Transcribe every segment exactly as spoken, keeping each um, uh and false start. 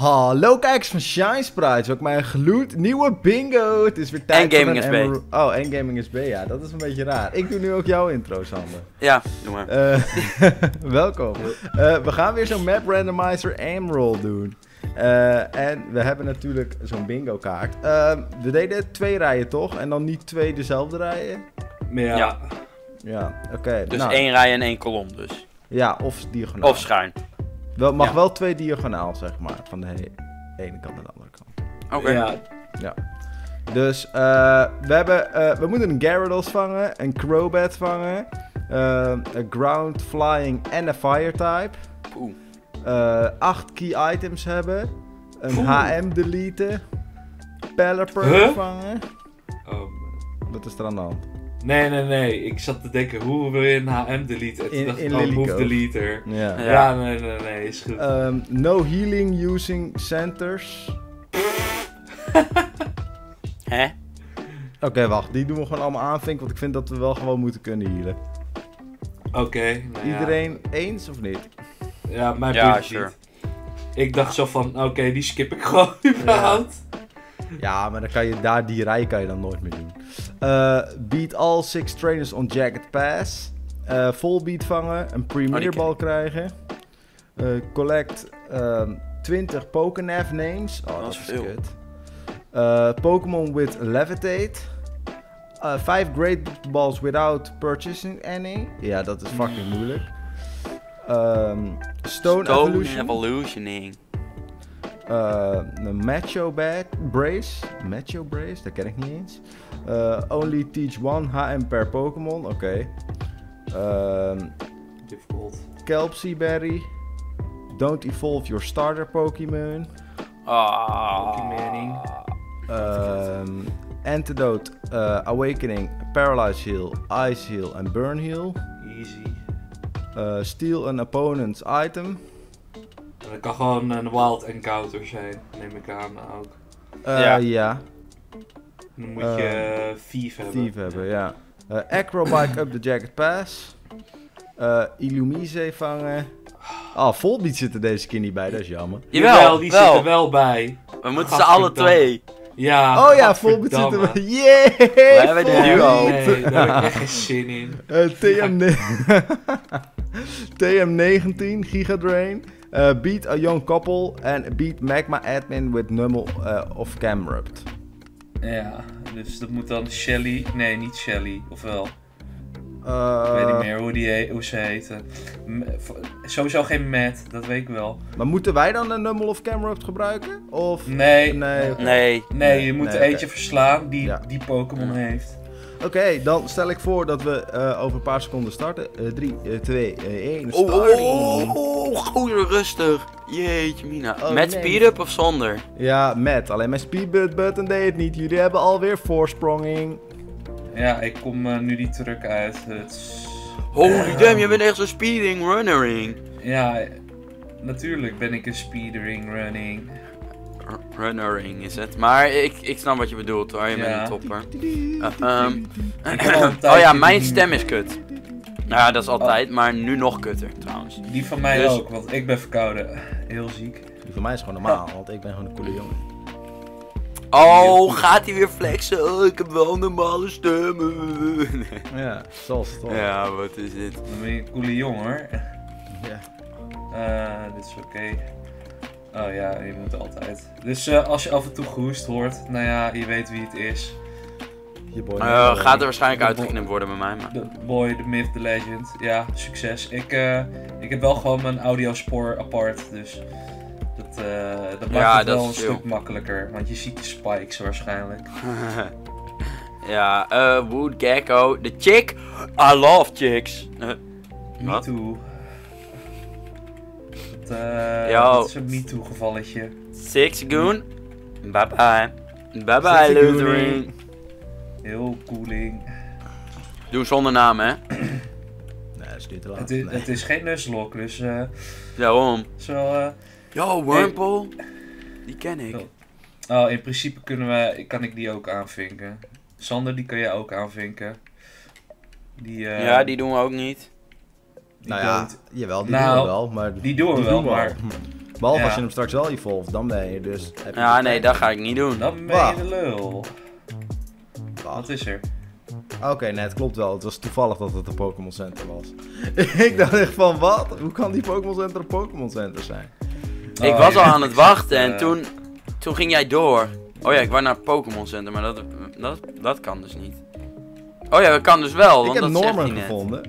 Hallo kijkers van Shine Sprites, welkom bij een gloednieuwe bingo. Het is weer tijd en Gaming S B. Emerald... Oh, en Gaming S B, ja, dat is een beetje raar. Ik doe nu ook jouw intro, Sander. Ja, doe maar. Uh, welkom. Uh, we gaan weer zo'n map randomizer Emerald doen. Uh, en we hebben natuurlijk zo'n bingo kaart. Uh, we deden twee rijen toch? En dan niet twee dezelfde rijen? Ja. Ja, ja oké. Okay, dus nou. één rij en één kolom dus. Ja, of diagonaal. Of schuin. Wel, mag ja. wel twee diagonaal, zeg maar. Van de ene kant naar de andere kant. Oké. Okay. Ja. Ja. Dus uh, we, hebben, uh, we moeten een Gyarados vangen, een Crobat vangen, uh, een Ground, Flying en een Fire-type. Oeh. Uh, acht key items hebben, een Oeh. H M deleten, Pelipper huh? vangen. Um. Wat is er aan de hand? Nee, nee, nee. Ik zat te denken, hoe wil je een H M deleten? In, in Lilico. Deleter. Ja. Ja. ja, nee, nee, nee. Is goed. Um, no healing using centers. Hè? Oké, okay, wacht. Die doen we gewoon allemaal aanvinken, want ik vind dat we wel gewoon moeten kunnen healen. Oké. Okay, nou Iedereen ja. eens of niet? Ja, mijn ja, punt sure. Ik dacht zo van, oké, okay, die skip ik gewoon überhaupt. Ja. Ja, maar dan kan je daar die rij kan je dan nooit meer doen. Uh, beat all six trainers on Jagged Pass. Uh, Volbeat vangen, een Premier Ball krijgen. Uh, collect uh, twintig Pokénav names. Oh, dat is kut. Uh, Pokémon with Levitate. Uh, vijf Great Balls without purchasing any. Ja, dat is fucking moeilijk. Um, Stone, Stone Evolution. Evolutioning. Uh, een Macho Brace. Macho Brace, dat ken ik niet eens. Uh, only teach one H M per Pokémon. Oké. Okay. Uh, Difficult. Kelpsy Berry. Don't evolve your starter Pokémon. Ah. Pokémoning. Um, Antidote, uh, Awakening, Paralyze Heal, Ice Heal en Burn Heal. Easy. Uh, steal an opponent's item. Dat kan gewoon een wild encounter zijn, neem ik aan ook. Uh, ja. ja. Dan moet je uh, thief hebben. Thief hebben, ja. ja. Uh, Acrobike up the Jagged Pass. Uh, Illumise vangen. Ah, oh, Volbeat zit er deze keer niet bij, dat is jammer. Jawel, Jawel die wel. zit er wel bij. We moeten ze alle twee. Ja, oh ja, Volbeat zit er wel. Yay! We hebben de duo. Nee, daar heb ik echt geen zin in. Uh, T M negentien, Gigadrain. Uh, beat a young couple en beat magma admin with Numel uh, of Camerupt. Ja, dus dat moet dan Shelly... Nee, niet Shelly, ofwel? Uh... Ik weet niet meer hoe, die, hoe ze heet. Sowieso geen Matt, dat weet ik wel. Maar moeten wij dan een Numel of Camerupt gebruiken? Of... Nee. Nee. Okay. Nee. Nee, je moet nee, eentje okay. verslaan die, ja. die Pokémon heeft. Oké, okay, dan stel ik voor dat we uh, over een paar seconden starten. drie, twee, één, start. Oh, oh, goeie rustig. Jeetje mina. Oh, met nee. speed-up of zonder? Ja, met. Alleen mijn speed-button deed het niet. Jullie hebben alweer voorspronging. Ja, ik kom uh, nu die truck uit. It's... Holy uh, damn, je bent echt zo'n speeding runnering. Ja, natuurlijk ben ik een speeding running. Runnering is het, maar ik, ik snap wat je bedoelt hoor, je ja. bent een topper. Uh, um, oh ja, mijn stem is kut. Nou ja, dat is altijd, oh. maar nu nog kutter trouwens. Die van mij dus... ook, want ik ben verkouden. Heel ziek. Die van mij is gewoon normaal, ja. want ik ben gewoon een coole jongen. Oh, gaat hij weer flexen? Oh, ik heb wel een normale stem. Ja, zoals toch. Ja, wat is dit? Dan ben je een coole jongen hoor. Ja. Uh, dit is oké. Okay. Oh ja, je moet altijd. Dus uh, als je af en toe gehoest hoort, nou ja, je weet wie het is. Je boy, uh, gaat er waarschijnlijk uitgeknipt worden bij mij, maar... De boy, de myth, de legend. Ja, succes. Ik, uh, ik heb wel gewoon mijn audiospoor apart, dus... Dat, uh, dat maakt ja, het wel dat een stuk chill. makkelijker, want je ziet de spikes waarschijnlijk. Ja, uh, Wood Gecko, de chick. I love chicks. Uh, Me what? too. Uh, Yo. Dat is een MeToo gevalletje. Sixagoon. Bye bye. Bye bye Luthering. Heel cooling. Doe zonder naam hè. Nee, dat is niet te laat. Het is, nee. het is geen Nuzlocke, dus... Uh, Daarom. Zo, uh, Yo, Wurmple. Hey. Die ken ik. Oh. oh, in principe kunnen we, kan ik die ook aanvinken. Sander, die kan jij ook aanvinken. Die, uh, ja, die doen we ook niet. Die nou ja, jawel, die nou, doen we wel, maar... Die doen we die wel, doen we maar... Behalve ja. als je hem straks wel evolved, dan ben je dus... Heb je ja, nee, tijd. Dat ga ik niet doen. Dan ben je de lul. Bah. Wat is er? Oké, okay, nee, het klopt wel. Het was toevallig dat het een Pokémon Center was. Ik dacht echt van, wat? Hoe kan die Pokémon Center een Pokémon Center zijn? Oh, ik was ja. al aan het wachten en uh... toen, toen ging jij door. Oh ja, ik wou naar Pokémon Center, maar dat, dat, dat kan dus niet. Oh ja, dat kan dus wel, want ik heb Norman gevonden.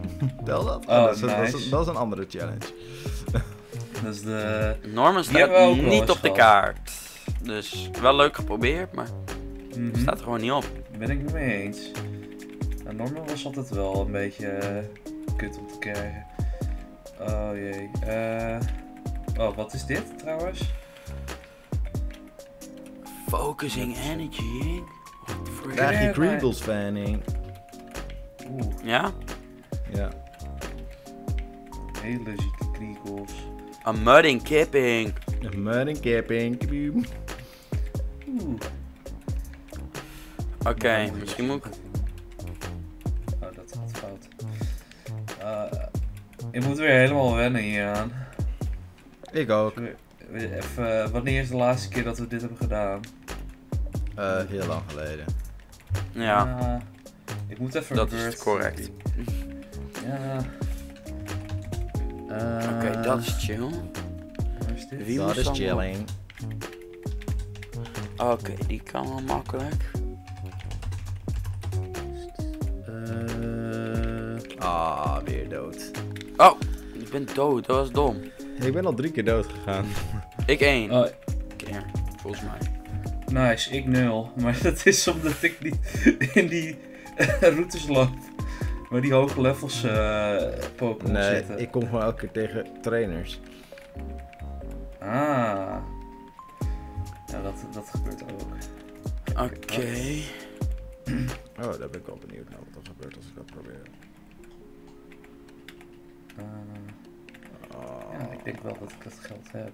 Tel dat? Oh, oh, dat, is, nice. dat, is, dat, is, dat is een andere challenge. Dat is de... Norman staat niet op de kaart. Dus wel leuk geprobeerd, maar mm-hmm. staat er gewoon niet op. Ben ik het mee eens. Nou, Norman was altijd wel een beetje uh, kut om te krijgen. Oh jee. Uh... Oh, wat is dit trouwens? Focusing energy. Krijg je Creebles fanning. Oeh. Ja? Ja. Hele zieke kriegels. Een mudding kipping. Een mudding kipping. Oeh. Oké, okay, no, misschien moet ik... Oh, dat gaat fout. Uh, ik moet weer helemaal wennen hieraan. Ik ook. Even, wanneer is de laatste keer dat we dit hebben gedaan? Uh, heel lang geleden. Ja. Uh, ik moet even... Dat is correct. Ja. Uh, Oké, okay, dat is chill. Is dit? Dat is chilling. Oké, okay, die kan wel makkelijk. Uh... Ah, weer dood. Oh, ik ben dood. Dat was dom. Ik ben al drie keer dood gegaan. Ik één. Oh. Keer, volgens mij. Nice, ik nul. Maar dat is omdat ik niet in die routes loop. Maar die hoge levels uh, Pokémon nee, zitten. Nee, ik kom gewoon elke keer tegen trainers. Ah. Nou, dat, dat gebeurt ook. Oké. Okay. Oh, daar ben ik wel benieuwd naar wat er gebeurt als ik dat probeer. Uh, oh. Ja, ik denk wel dat ik dat geld heb.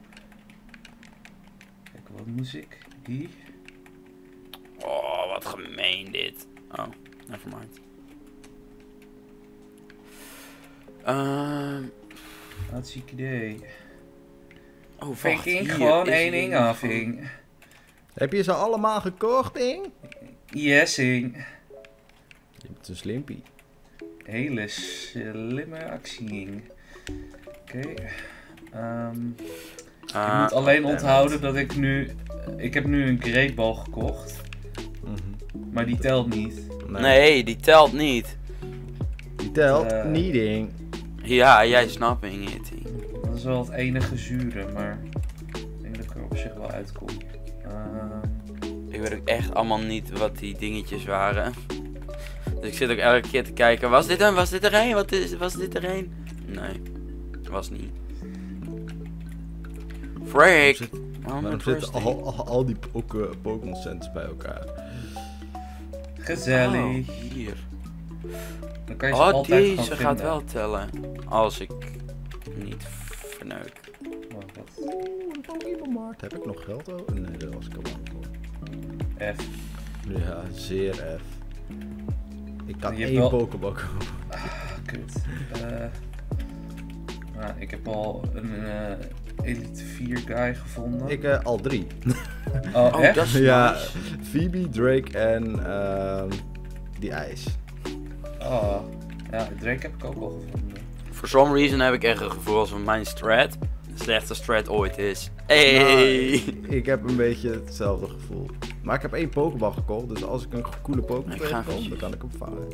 Kijk, wat muziek. Die. Oh, wat gemeen dit. Oh, nevermind. Ehm. Wat ziek idee. Oh, wacht. Ging gewoon één ding af, Ing. Heb je ze allemaal gekocht, Ing? Yes, Ing. Je bent een slimpie. Hele slimme actie, Ing. Oké. Okay. Um, ah, je moet alleen onthouden dat ik nu... Ik heb nu een Great Ball gekocht. Mm-hmm. Maar die telt niet. Nee, nee die telt niet. Die telt uh, niet, Ing. Ja, jij snapt me niet. Dat is wel het enige zure, maar... Ik denk dat ik er op zich wel uitkom. Uh... Ik weet ook echt allemaal niet wat die dingetjes waren. Dus ik zit ook elke keer te kijken. Was dit er, was dit er een? Wat is, was dit er een? Nee, was niet. Freak! Waarom, waarom zitten al, al, al die Pokémon Centers bij elkaar? Gezellig. Oh, hier. Dan kan je ze oh, deze gaat wel tellen. Als ik niet verneuk. Oh, wat? Oeh, heb ik nog geld over? Nee, dat was ik al bang F. Ja, zeer F. Ik kan je één wel... Pokéball kopen. Ah, kut. Uh, nou, ik heb al een... Uh, Elite vier guy gevonden. Ik uh, al drie. Oh, oh echt? Ja, nice. Phoebe, Drake en ehm uh, die ijs. Oh, ja, Drake heb ik ook al gevonden. For some reason heb ik echt een gevoel alsof mijn strat de slechtste strat ooit is. Hey. Nou, ik heb een beetje hetzelfde gevoel. Maar ik heb één Pokéball gekocht, dus als ik een coole Pokéball tegenkom, dan kan ik hem vangen.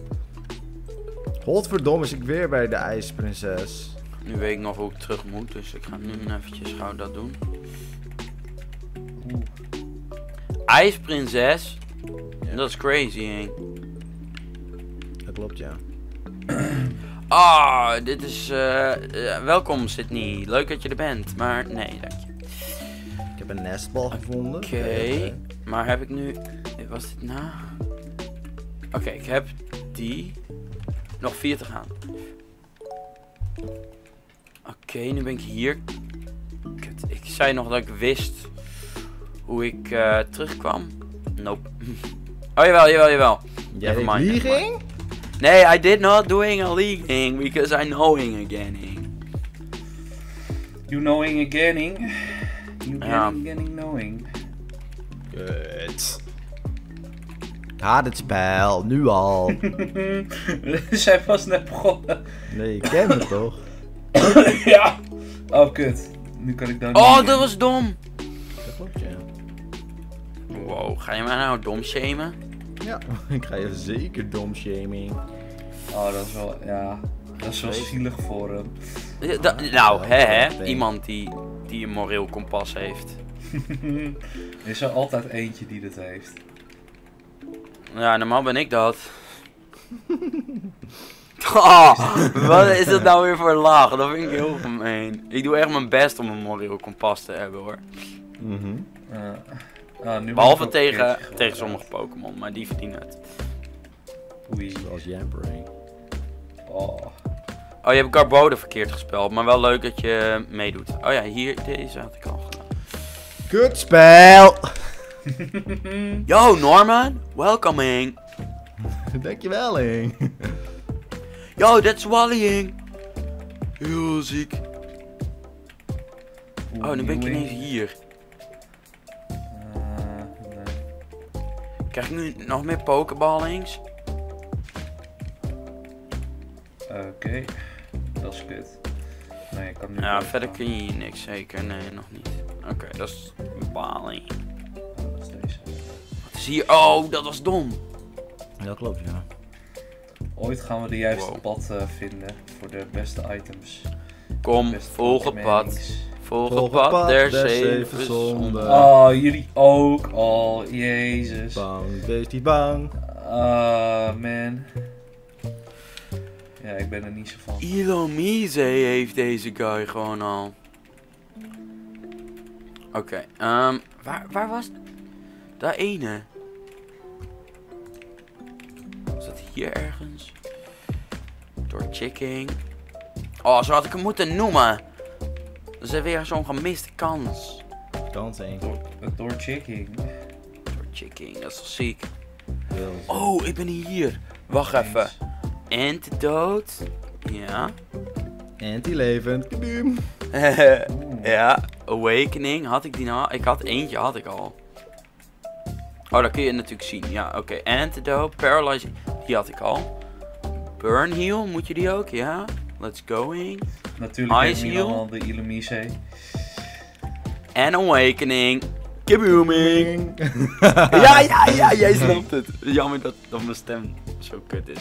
Godverdomme, is ik weer bij de ijsprinses. Nu weet ik nog hoe ik terug moet, dus ik ga nu eventjes gauw dat doen. Oeh. IJsprinses? Ja. Dat is crazy, hè? Dat klopt, ja. Ah, oh, dit is... Uh, uh, welkom, Sydney. Leuk dat je er bent, maar nee, dank je. Ik heb een nestbal gevonden. Oké, okay. Maar heb ik nu... Was dit nou? Oké, okay, ik heb die... Nog vier te gaan. Oké, okay, nu ben ik hier. Kut, ik zei nog dat ik wist hoe ik uh, terugkwam. Nope. Oh jawel, jawel, jawel. Jij deed leaking? Nee, I did not doing a leaking because I knowing again. You knowing again? You getting, getting knowing. Good. Haat het spel, nu al. We zijn vast net begonnen. Nee, je kent het toch? Ja. Oh, kut. Nu kan ik dan. Oh, dat in. was dom. Dat klopt, ja. Wow, ga je mij nou dom shamen? Ja, ik ga je zeker dom shaming. Oh, dat is wel, ja. Dat is wel zielig voor hem. Ja, da, nou, hè, hè. Iemand die, die een moreel kompas heeft. Er is er altijd eentje die dat heeft. Ja, normaal ben ik dat. Oh, wat is dat nou weer voor laag? Dat vind ik heel gemeen. Ik doe echt mijn best om een moreel kompas te hebben, hoor. Mm-hmm. uh, nou, nu Behalve tegen, tegen sommige Pokémon, maar die verdienen het. Oei. Zoals Jamper. Oh. Oh, je hebt Garbodor verkeerd gespeeld, maar wel leuk dat je meedoet. Oh ja, hier, deze had ik al gedaan. Kut spel! Yo, Norman, welcoming. Dankjewel, Ing. Yo, dat is Wallying. Heel ziek. Oh, nu ben ik ineens hier. Krijg ik nu nog meer pokeballings? Oké, okay. Dat is kut. Nee, ik kan nu. Ja, verder gaan. Kun je hier niks zeker. Nee, nog niet. Oké, okay, dat is baling. Oh, dat is deze. Wat is hier? Oh, dat was dom. Dat klopt, ja. Ooit gaan we de juiste wow. pad uh, vinden voor de beste items. Kom, beste volg het pad. Volg het pad der zeven zonden. Oh, jullie ook. Oh, jezus. Bang, wees die bang. Ah, uh, man. Ja, ik ben er niet zo van. Illumise heeft deze guy gewoon al. Oké, okay, um, waar, waar was dat ene? Was dat hier ergens? Door Chicking. Oh, zo had ik hem moeten noemen. Dat is weer zo'n gemiste kans. Kans één. Door, door Chicking. Door Chicking, dat is toch ziek. Oh, ik ben hier. Wacht even. Antidood. Ja. Antilevend. Ja. Awakening. Had ik die nou? Ik had eentje, had ik al. Oh, dat kun je natuurlijk zien. Ja, oké. Okay. Antidote. Paralyze. Die had ik al. Burn heal. Moet je die ook? Ja. Let's going. Natuurlijk Ice heal. De Illumise. En awakening. Kabooming. Ja, ja, ja. Jij snapt het. Jammer dat, dat mijn stem zo kut is.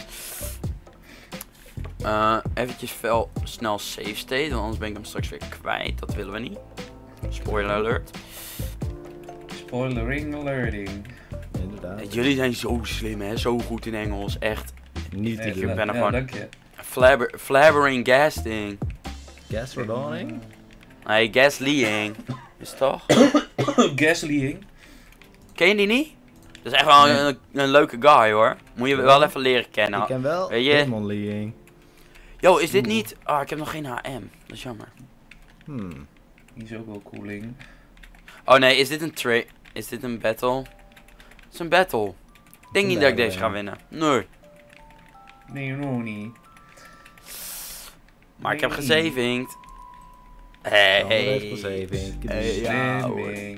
Uh, eventjes wel snel save state, want anders ben ik hem straks weer kwijt. Dat willen we niet. Spoiler alert. Spoilering alerting. Inderdaad. Jullie zijn zo slim, hè? Zo goed in Engels. Echt. Niet nee, ik ben er gewoon. Ja, dank je. Flabber, flabbering gasting. Gasverdoning? Nee, gaslying. Is het toch? Gaslying. Ken je die niet? Dat is echt wel een, een leuke guy, hoor. Moet je wel even leren kennen. Ik ken wel Pokémon-league. Yo, is dit niet... Ah, oh, ik heb nog geen H M. Dat is jammer. Hmm. Die is ook wel cooling. Oh nee, is dit een trade? Is dit een battle? Het is een battle. Ik denk niet dat ik deze ga winnen. Nee. Nee, Ronnie. Maar ik heb gezavingd. Hey. Hey. Hey.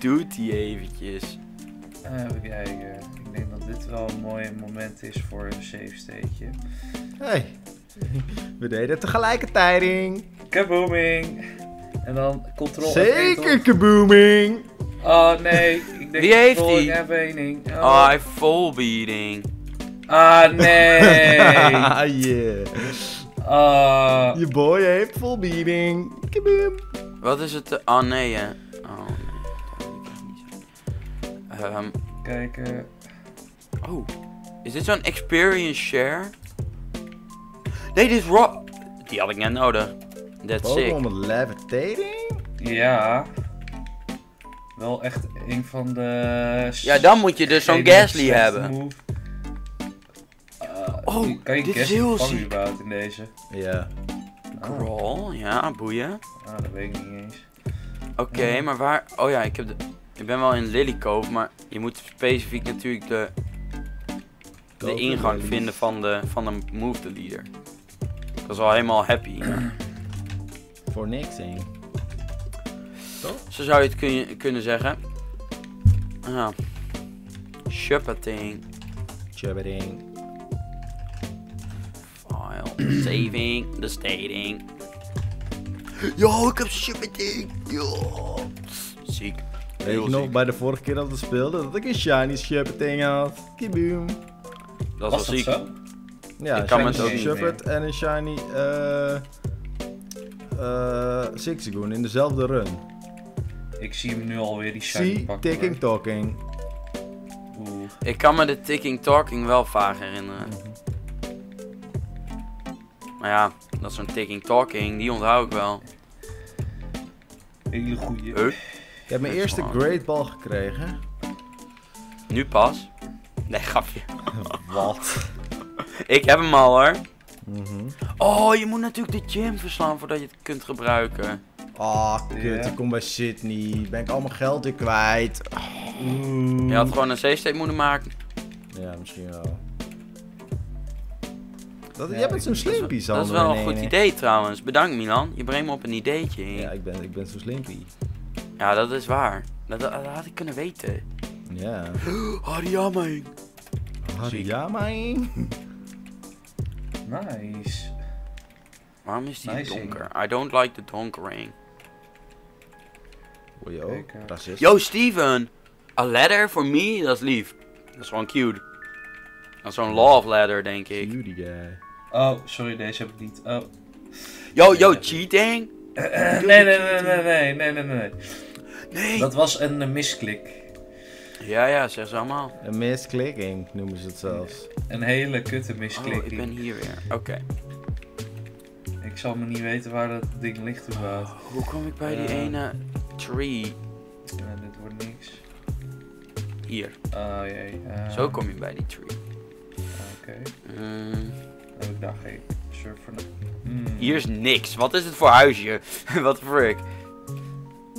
Doet die eventjes. Even kijken. Ik denk dat dit wel een mooi moment is voor een safe stateje. Hey, we deden het tegelijkertijd. Kabooming. En dan control. Zeker kabooming. Oh nee, ik denk. Wie heeft die? F één. Oh, oh hij volbeating. Ah nee. Ah yeah. Ah. Uh... Je boy heeft volbeating. Kaboom. Wat is het? Ah oh, nee hè. Oh. Um, Kijken. Oh, is dit zo'n experience share? Nee, dit is raw. Die had ik net nodig. That's sick. Pokémon met levitating? Ja. Wel echt een van de... Ja, dan moet je dus zo'n Ghastly hebben. Uh, oh, kan je dit is heel ziek. In deze? Ja. Crawl, oh. Ja, boeien. Ah, dat weet ik niet eens. Oké, okay, hmm. maar waar... Oh ja, ik heb de... Ik ben wel in Lilykoof, maar je moet specifiek natuurlijk de, de ingang vinden van de, van de move the leader. Dat is al helemaal happy. Voor niks, heen. toch? Zo zou je het kun kunnen zeggen. Ah. Shuppeting. Shuppeting. File. Saving. The stating. Yo, ik heb Shuppeting. Yo. Ziek. Weet je nog bij de vorige keer dat we speelden dat ik een shiny Shuppeting had? Kiboom. Dat was wel ziek. Zo? Ja, ik kan met ook Shuppet en een shiny uh, uh, Sixagoon in dezelfde run. Ik zie hem nu alweer die shiny pakken. Ticking Talking. Oeh. Ik kan me de Ticking Talking wel vaag herinneren. Mm-hmm. Maar ja, dat is zo'n Ticking Talking, die onthoud ik wel. Hele goeie. Hup. Ik heb mijn That's eerste smart. Great Ball gekregen. Nu pas? Nee, grapje. Wat? Ik heb hem al hoor. Mm-hmm. Oh, je moet natuurlijk de gym verslaan voordat je het kunt gebruiken. Ah, oh, kut. Yeah. Ik kom bij Sydney. Ben ik allemaal geld weer kwijt. Oh. Je had gewoon een C-state moeten maken. Ja, misschien wel. Dat, ja, jij bent zo'n slimpie, Sander. Dat is wel een goed idee trouwens. Bedankt, Milan. Je brengt me op een ideetje in. Ja, ik ben, ik ben zo'n slimpie. Ja, dat is waar. Dat, dat, dat had ik kunnen weten. Ja. Hariyamaing. Hariyamaing. Nice. Waarom is die nice donker? Thing. I don't like the donkering. Yo, Yo, Steven! A letter for me? Dat is lief. Dat is gewoon cute. Dat is zo'n love letter, denk ik. Cutie guy. Oh, sorry, deze heb ik niet. Oh. Yo, yo, cheating? nee, nee, nee, nee, nee, nee, nee, nee. Nee. Dat was een uh, misklik. Ja, ja, zeg ze allemaal. Een misklikking noemen ze het zelfs. Een hele kutte misklikking. Oh, ik ben hier weer. Oké. Okay. Ik zal me niet weten waar dat ding ligt überhaupt. Oh, hoe kom ik bij uh, die ene tree? Ja, dit wordt niks. Hier. Oh jee. Uh, Zo kom je bij die tree. Oké. Heb ik daar geen surf voor? Hier is niks. Wat is het voor huisje? Wat frick.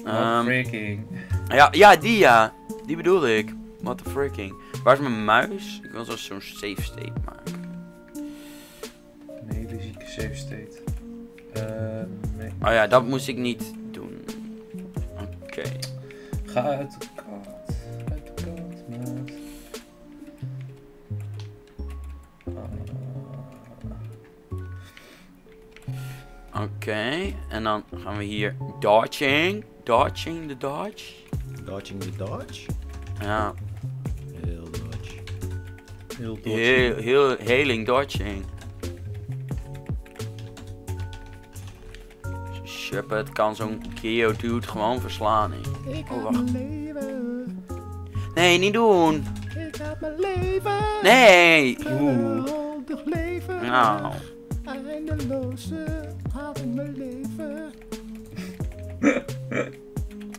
Wat um, fricking. Ja, ja, die ja. Die bedoelde ik. What the fricking. Waar is mijn muis? Ik wil zo'n safe state maken. Een hele zieke safe state. Uh, nee. Oh ja, dat moest ik niet doen. Oké. Okay. Ga uit de kant. Uit de kant, maat. Uh. Oké. Okay. En dan gaan we hier dodging. Dodging de dodge. Dodging the dodge? Ja. Heel dodge. Heel dodging. Heel, heel, heling dodging. Shuppet kan zo'n Geodude gewoon verslaan. He. Ik oh, wacht. Mijn leven. Nee, niet doen. Ik heb mijn leven. Nee. Geweldig leven. Nou. Eindeloze haat in mijn leven.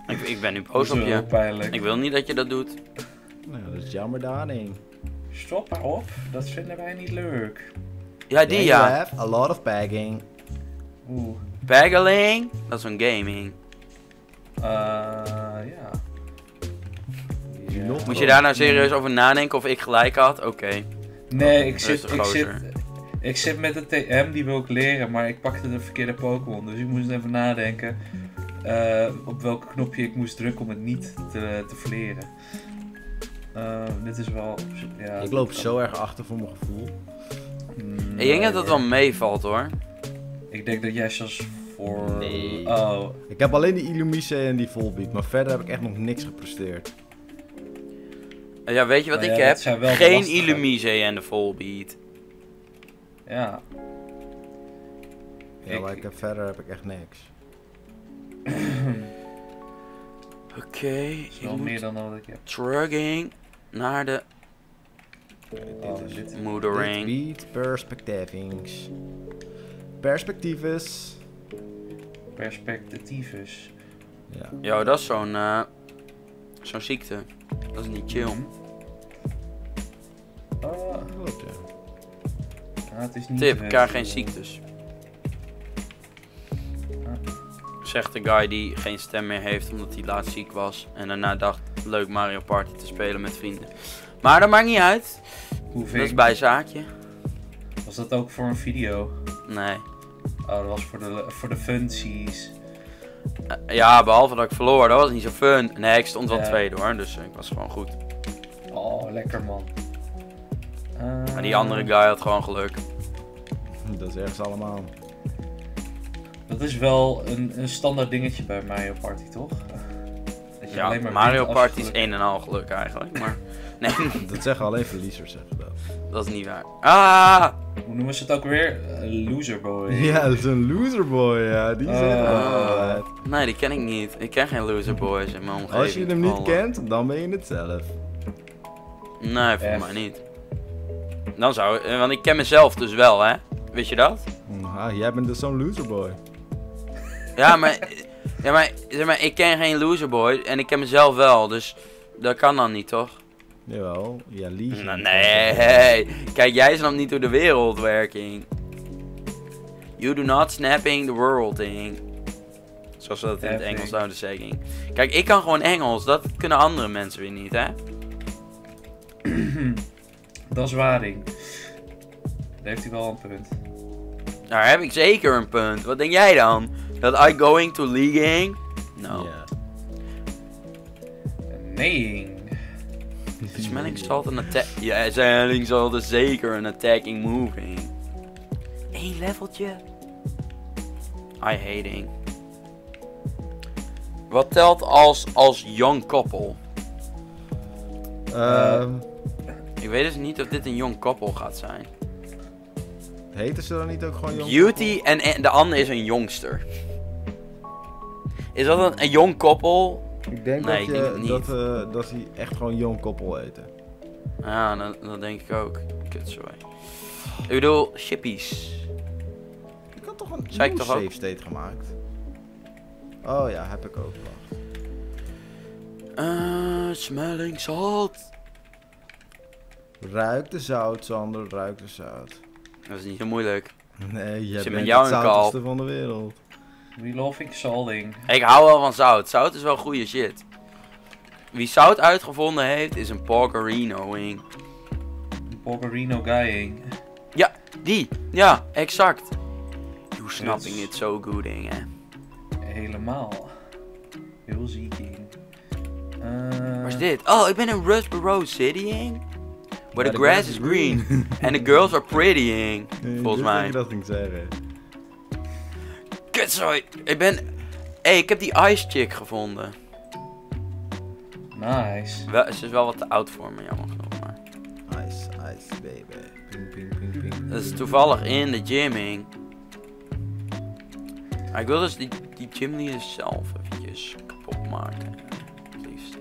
Ik, ik ben nu boos op je. Pijnlijk. Ik wil niet dat je dat doet. Nou, dat is jammer daarin. Stop maar op, dat vinden wij niet leuk. Ja, die ja. Have a lot of bagging. Oeh. Baggeling? Dat is een gaming. Uh, ja. Yeah. Moet je daar nou serieus over nadenken of ik gelijk had? Oké. Okay. Nee, ik zit, ik zit... Ik zit met de T M, die wil ik leren, maar ik pakte de verkeerde Pokémon. Dus ik moest even nadenken. Uh, op welk knopje ik moest drukken om het niet te, te verleren. Uh, dit is wel... Ja, ik loop zo kan... erg achter voor mijn gevoel. Mm, ik denk dat dat wel meevalt hoor. Ik denk dat jij zoals voor... Nee. Oh. Ik heb alleen die Illumise en die Volbeat, maar verder heb ik echt nog niks gepresteerd. Ja, weet je wat nou, ik ja, heb? Geen Illumise en de Volbeat. Ja. Ja, ik... maar ik heb, verder heb ik echt niks. Oké, okay, ik moet meer dan nodig, ja. Trugging naar de oh, moedering. Dit biedt perspectives. Perspectives. Perspectives. Ja, Yo, dat is zo'n uh, zo'n ziekte. Dat is niet chill. Oh, goed. Ja, het is niet Tip, elkaar geen ziektes. Zegt de guy die geen stem meer heeft omdat hij laatst ziek was. En daarna dacht, leuk Mario Party te spelen met vrienden. Maar dat maakt niet uit. Hoeveel? Dat is bijzaakje. Was dat ook voor een video? Nee. Oh, dat was voor de, voor de funsies. Ja, behalve dat ik verloor, dat was niet zo fun. Nee, ik stond wel ja. tweede hoor, dus ik was gewoon goed. Oh, lekker man. Uh... Maar die andere guy had gewoon geluk. Dat is ergens allemaal. Dat is wel een, een standaard dingetje bij Mario Party, toch? Dat je ja, alleen maar Mario Party is een en al geluk eigenlijk, maar... Nee. Dat zeggen alleen verliezers, zeggen dat. Dat is niet waar. Ah! Hoe noemen ze het ook weer? Uh, loserboy. Ja, dat is een loserboy, ja. Die uh, zit uh, nee, die ken ik niet. Ik ken geen loserboys in mijn omgeving. Als je hem niet kent, dan ben je het zelf. Nee, voor mij niet. Dan zou... Want ik ken mezelf dus wel, hè. Wist je dat? Ah, jij bent dus zo'n loserboy. Ja, maar... ja, maar, zeg maar... Ik ken geen loserboy en ik ken mezelf wel, dus... Dat kan dan niet, toch? Jawel, ja, lief. Nou, nee, hey. Kijk, jij snapt niet hoe de wereld werking. You do not snapping the world thing. Zoals we dat in het Engels zouden zeggen. Kijk, ik kan gewoon Engels, dat kunnen andere mensen weer niet, hè? Dat is waaring. Daar heeft hij wel een punt. Daar heb ik zeker een punt. Wat denk jij dan? Dat I going to leaguing? No. Yeah. Nee. Smelling salt een attack. Ja, smelling salt is zeker een attacking moving. Eén leveltje. I hating. Wat telt als, als young couple? Um. Ik weet dus niet of dit een young couple gaat zijn. Heten ze dan niet ook gewoon young Beauty couple? En, en de ander is een jongster. Is dat een, een young couple? Ik denk nee, dat, ik je, denk niet. Dat, uh, dat hij echt gewoon jong koppel eten. Ja, ah, dat, dat denk ik ook. Kut, sorry. Ik bedoel, chippies. Ik had toch een Zij nieuw save state gemaakt? Oh ja, heb ik ook. Wacht. Uh, smelling salt. Ruik de zout, Sander. Ruik de zout. Dat is niet zo moeilijk. Nee, jij Zit bent jou het zoutigste van de wereld. We loving salting. Ik hou wel van zout. Zout is wel goede shit. Wie zout uitgevonden heeft, is een Polgarino-ing. Een Polgarino-guy-ing. Ja, die. Ja, exact. You snapping it so good-ing, hè. Helemaal. Heel ziek-ing. Uh... Waar is dit? Oh, ik ben in Rustboro City-ing. Where the grass is green. And the girls are pretty-ing. Volgens mij. Dat ging zeggen. Sorry, ik ben... Hey, ik heb die Ice Chick gevonden. Nice. Wel, ze is wel wat te oud voor me, jammer genoeg, maar... Ice, ice, baby. Ping, ping, ping, ping. Dat is toevallig in de gymming. Ik wil dus die, die gymleader zelf eventjes kapot maken. Het liefst.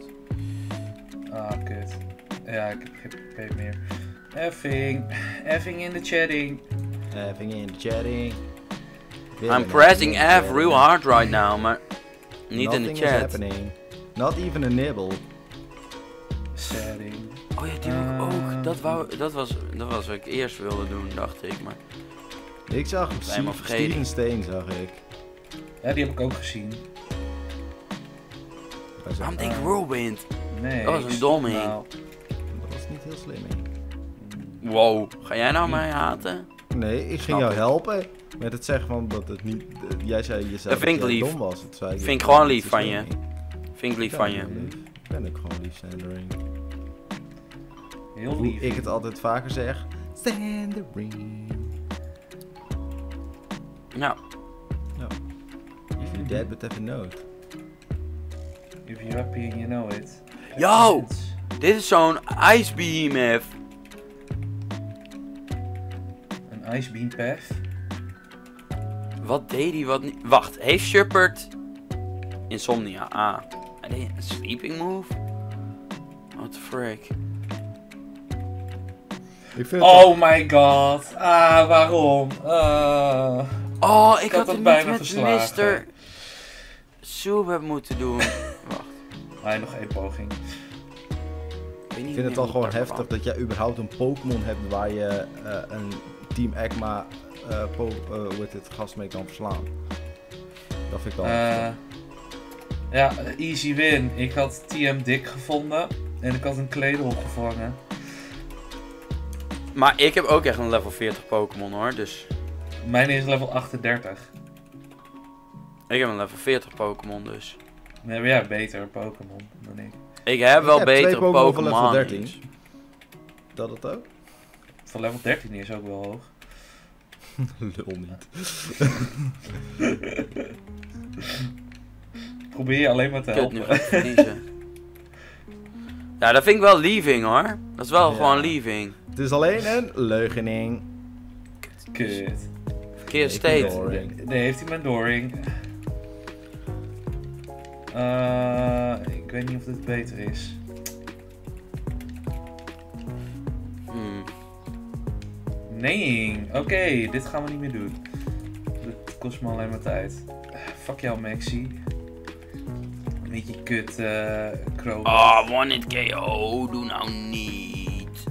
Ah, kut. Ja, ik heb geen P P meer. Effing. Effing in de chatting. Effing in de chatting. I'm pressing F real hard right now, maar niet in de chat. Happening. Not even a nibble. Setting. Oh ja, die uh, ook. ook. Dat, wou, dat, was, dat was wat ik eerst wilde doen, dacht ik. Maar ik zag hem Steven Steen, zag ik. Ja, die heb ik ook gezien. Waarom denk ik Whirlwind? Nee. Dat was een domme. Nou, dat was niet heel slim, heen. Wow, ga jij nou mij haten? Nee, ik ging jou helpen. Met het zeggen van dat het niet... Uh, jij zei jezelf dat, dat je dom was. Dat zei vind ik gewoon lief van je. Vind ik lief van je. Ben ik gewoon lief, Sandering. Heel Hoe lief. Ik het altijd vaker zeg. Sandering. Nou. No. If you're dead but have a note. If you're happy and you know it. Yo! Dit is zo'n ice beam F. Een ice beam path? Wat deed hij wat niet? Wacht, heeft Shepard Insomnia? Ah. Hij deed een sleeping move? What the frick? Oh my god. Ah, waarom? Uh, oh, ik, ik had, had het bijna niet verslagen. Met mister Soep moeten doen. Wacht. Nee, nog één poging. Ik, ik vind het al gewoon heftig van. Dat jij überhaupt een Pokémon hebt waar je uh, een Team Ekma... Uh, po uh, hoe dit gast mee kan verslaan. Dat vind ik al. Uh, ja, easy win. Ik had T M Dick gevonden en ik had een kledel gevangen. Maar ik heb ook echt een level veertig Pokémon hoor, dus... Mijn is level achtendertig. Ik heb een level veertig Pokémon dus. Nee, maar jij hebt betere Pokémon dan ik. Ik heb ik wel heb betere Pokémon van level dertien. Dus. Dat dat ook? Van level dertien is ook wel hoog. Lul niet. Probeer je alleen maar te helpen. Ik heb nu verliezen. Ja, dat vind ik wel leaving hoor. Dat is wel ja. gewoon leaving. Het is alleen een leugening. Kut. Verkeerde state. Nee, heeft hij mijn Doring. Uh, ik weet niet of dit beter is. Hmm. Nee, oké, okay, dit gaan we niet meer doen. Dat kost me alleen maar tijd. Fuck jou, Maxie. Een beetje kut, uh, Crobat. Oh, one hit K O, doe nou niet.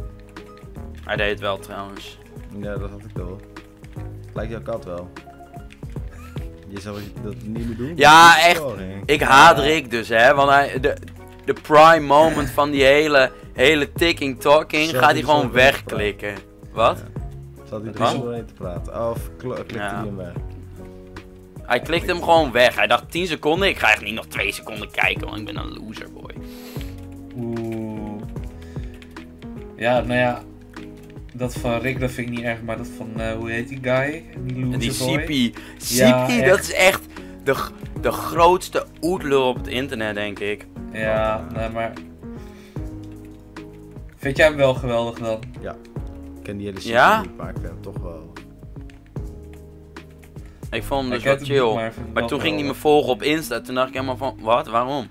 Hij deed het wel trouwens. Ja, dat had ik wel. Lijkt jouw kat wel. Je zou dat niet meer doen? Ja, echt. Storing. Ik haat Rick dus, hè. Want hij, de, de prime moment van die hele, hele ticking talking gaat hij gewoon wegklikken. Wat? Ja. Zat hij er zo doorheen te praten? Of klikte ja. hij hem weg? Hij klikte hem gewoon weg. Hij dacht tien seconden. Ik ga echt niet nog twee seconden kijken, want ik ben een loser, boy. Oeh. Ja, nou ja. Dat van Rick, dat vind ik niet erg, maar dat van, uh, hoe heet die guy? Die, die Siepie. Siepie, ja, dat is echt de, de grootste oetlul op het internet, denk ik. Ja, oh. nee, maar... Vind jij hem wel geweldig dan? Ja. Ik ken die hele Siepie ja? niet, maar ik vind hem toch wel... Ik vond hem dus wel chill. Boek, maar maar wel toen ging hij me volgen op Insta, toen dacht ik helemaal van, wat, waarom?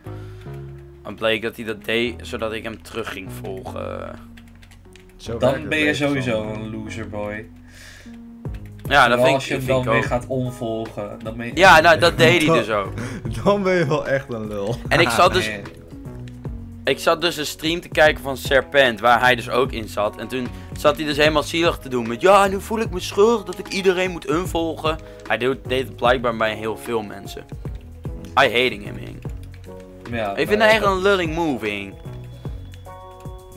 En bleek dat hij dat deed, zodat ik hem terug ging volgen. Zo dan ben je sowieso van. een loser boy. Ja, dat vind ik, als je hem dan weer gaat onvolgen. Dan ben je... Ja, nou dat deed hij dan, dus ook. Dan ben je wel echt een lul. En ik zat dus... Nee. Ik zat dus een stream te kijken van Serpent, waar hij dus ook in zat. En toen zat hij dus helemaal zielig te doen met... Ja, nu voel ik me schuldig dat ik iedereen moet unvolgen. Hij deed, deed het blijkbaar bij heel veel mensen. I hating him, Hing. Ja, ik vind hij echt een lulling moving.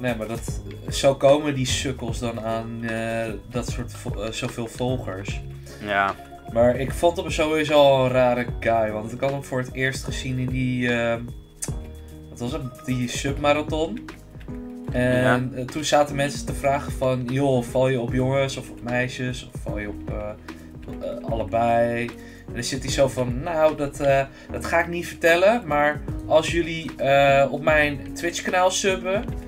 Nee, maar dat, zo komen die sukkels dan aan uh, dat soort vo uh, zoveel volgers. Ja. Maar ik vond hem sowieso al een rare guy, want ik had hem voor het eerst gezien in die, uh, wat was het, die submarathon. En ja. toen zaten mensen te vragen van, joh, val je op jongens of op meisjes of val je op uh, uh, allebei. En dan zit hij zo van, nou, dat, uh, dat ga ik niet vertellen, maar als jullie uh, op mijn Twitch kanaal subben...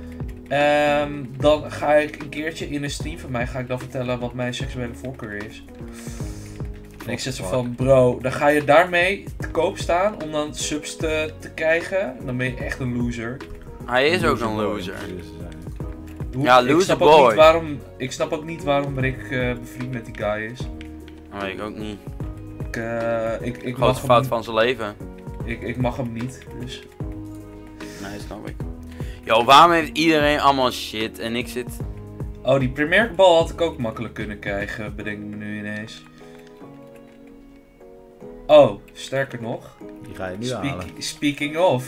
Um, dan ga ik een keertje in een stream van mij ga ik dan vertellen wat mijn seksuele voorkeur is. En ik zit zo van, bro, dan ga je daarmee te koop staan om dan subs te, te krijgen. Dan ben je echt een loser. Hij is loser ook een loser. Hoe, ja, loser ik snap boy. Ook niet waarom, ik snap ook niet waarom Rick uh, bevriend met die guy is. Oh, ik ook niet. Ik, uh, ik, ik Grote mag fout hem, van zijn leven. Ik, ik mag hem niet, dus... Nee, snap ik. Yo, waarom heeft iedereen allemaal shit en ik zit... Oh, die Premier bal had ik ook makkelijk kunnen krijgen, bedenk ik me nu ineens. Oh, sterker nog. Die ga je nu Speak halen. Speaking of.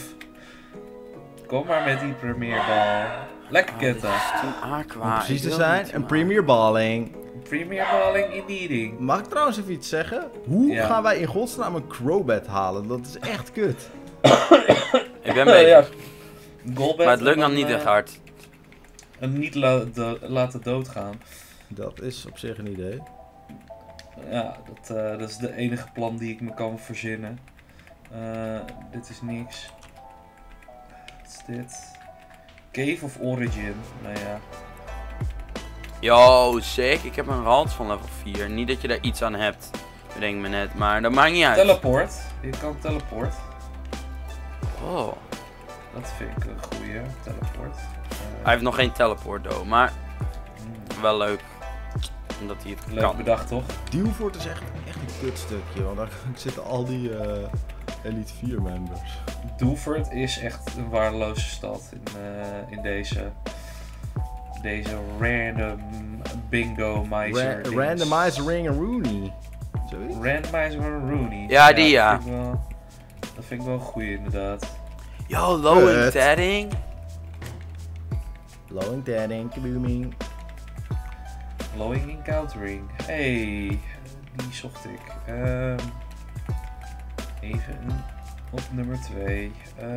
Kom maar met die Premier bal. Lekker kitten. Om precies te zijn, een Premier balling. Premier balling in eating. Mag ik trouwens even iets zeggen? Hoe ja. gaan wij in godsnaam een Crobat halen? Dat is echt kut. Ik ben bezig. Ja. Golbat, maar het lukt dan niet echt hard. Hem niet la de, laten doodgaan. Dat is op zich een idee. Ja, dat, uh, dat is de enige plan die ik me kan verzinnen. Uh, dit is niks. Wat is dit? Cave of Origin? Nou ja. Yo, sick. Ik heb een halt van level vier. Niet dat je daar iets aan hebt. Bedenk me net, maar dat maakt niet uit. Teleport. Je kan teleport. Oh. Dat vind ik een goeie, teleport. Uh, hij heeft nog geen teleport, though, maar mm. wel leuk. Omdat hij het leuk kan. Leuk bedacht, toch? Dealfort is echt, echt een kutstukje, want daar zitten al die uh, Elite vier members. Dealfort is echt een waardeloze stad in, uh, in deze, deze random bingo-mizer. Ra randomizer ring en Rooney. Randomizer en Rooney. Ja, die ja. Dat vind ik wel, dat vind ik wel een goeie, inderdaad. Yo, low in tedding. Low in tedding, kabooming. Lowing in countering. Hey, die zocht ik. Um, even op nummer twee. Uh,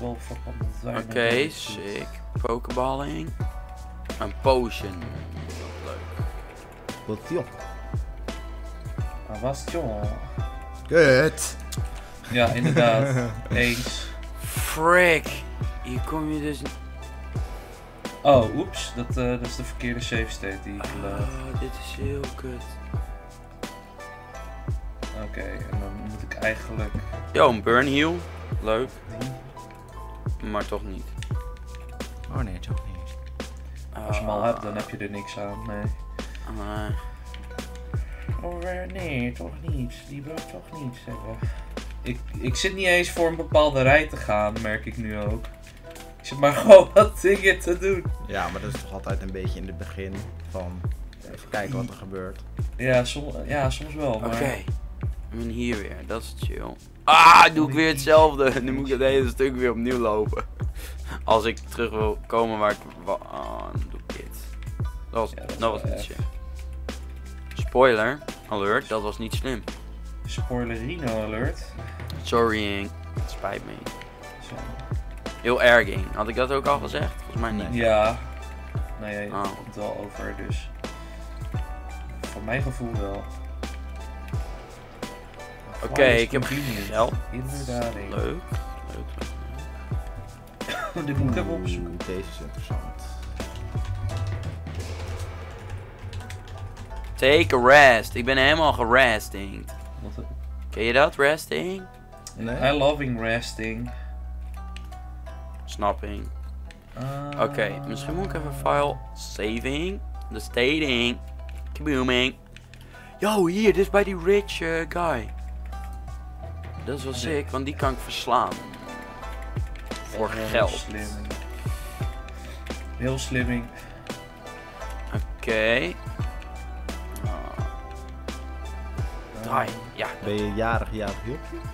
wel veranderd zijn. Oké, okay, sick. Pokeballing. Een potion. Leuk. Wat joh. Ah, was joh. Kut. Ja, inderdaad. Eens. Frick. Hier kom je dus... Oh, oeps. Dat, uh, dat is de verkeerde save state die ik laat. Oh, dit is heel kut. Oké, okay, en dan moet ik eigenlijk... Yo, een burn heal. Leuk. Hm. Maar toch niet. Oh nee, toch niet. Uh, Als je hem al hebt, dan heb je er niks aan, nee. Uh. Oh nee, toch niet. Die wil ik toch niet hebben. Ik, ik zit niet eens voor een bepaalde rij te gaan, merk ik nu ook. Ik zit maar gewoon wat dingen te doen. Ja, maar dat is toch altijd een beetje in het begin van... Even kijken wat er gebeurt. Ja, som, ja soms wel, maar... Oké, okay. Ik ben hier weer, dat is chill. Ah, doe ik weer hetzelfde. Nu moet ik het hele stuk weer opnieuw lopen. Als ik terug wil komen waar ik... Oh, dan doe ik dit. Dat was, ja, dat dat was niet chill. Spoiler alert, dat was niet slim. Spoilerino alert. Sorry, het spijt me. Sorry. Heel erging. Had ik dat ook al gezegd? Volgens mij niet. Ja. Nee, dat oh. komt wel over, dus... Van mijn gevoel wel. Oké, okay, ik heb geld. Inderdaad. Leuk. Leuk. leuk. Dit moet ik even opzoeken. Deze is interessant. Take a rest. Ik ben helemaal gerestingd. Ken je dat? Resting? Nee. I loving resting. Snapping. Uh, Oké, okay, misschien moet ik even file saving. The stating. Kabooming. Yo, hier, dit is bij die rich uh, guy. Dat is wel sick, want die kan ik verslaan. Voor geld. Heel slimming. Oké. Okay. Draai. Ja. Ben je jarig, ja, dropje?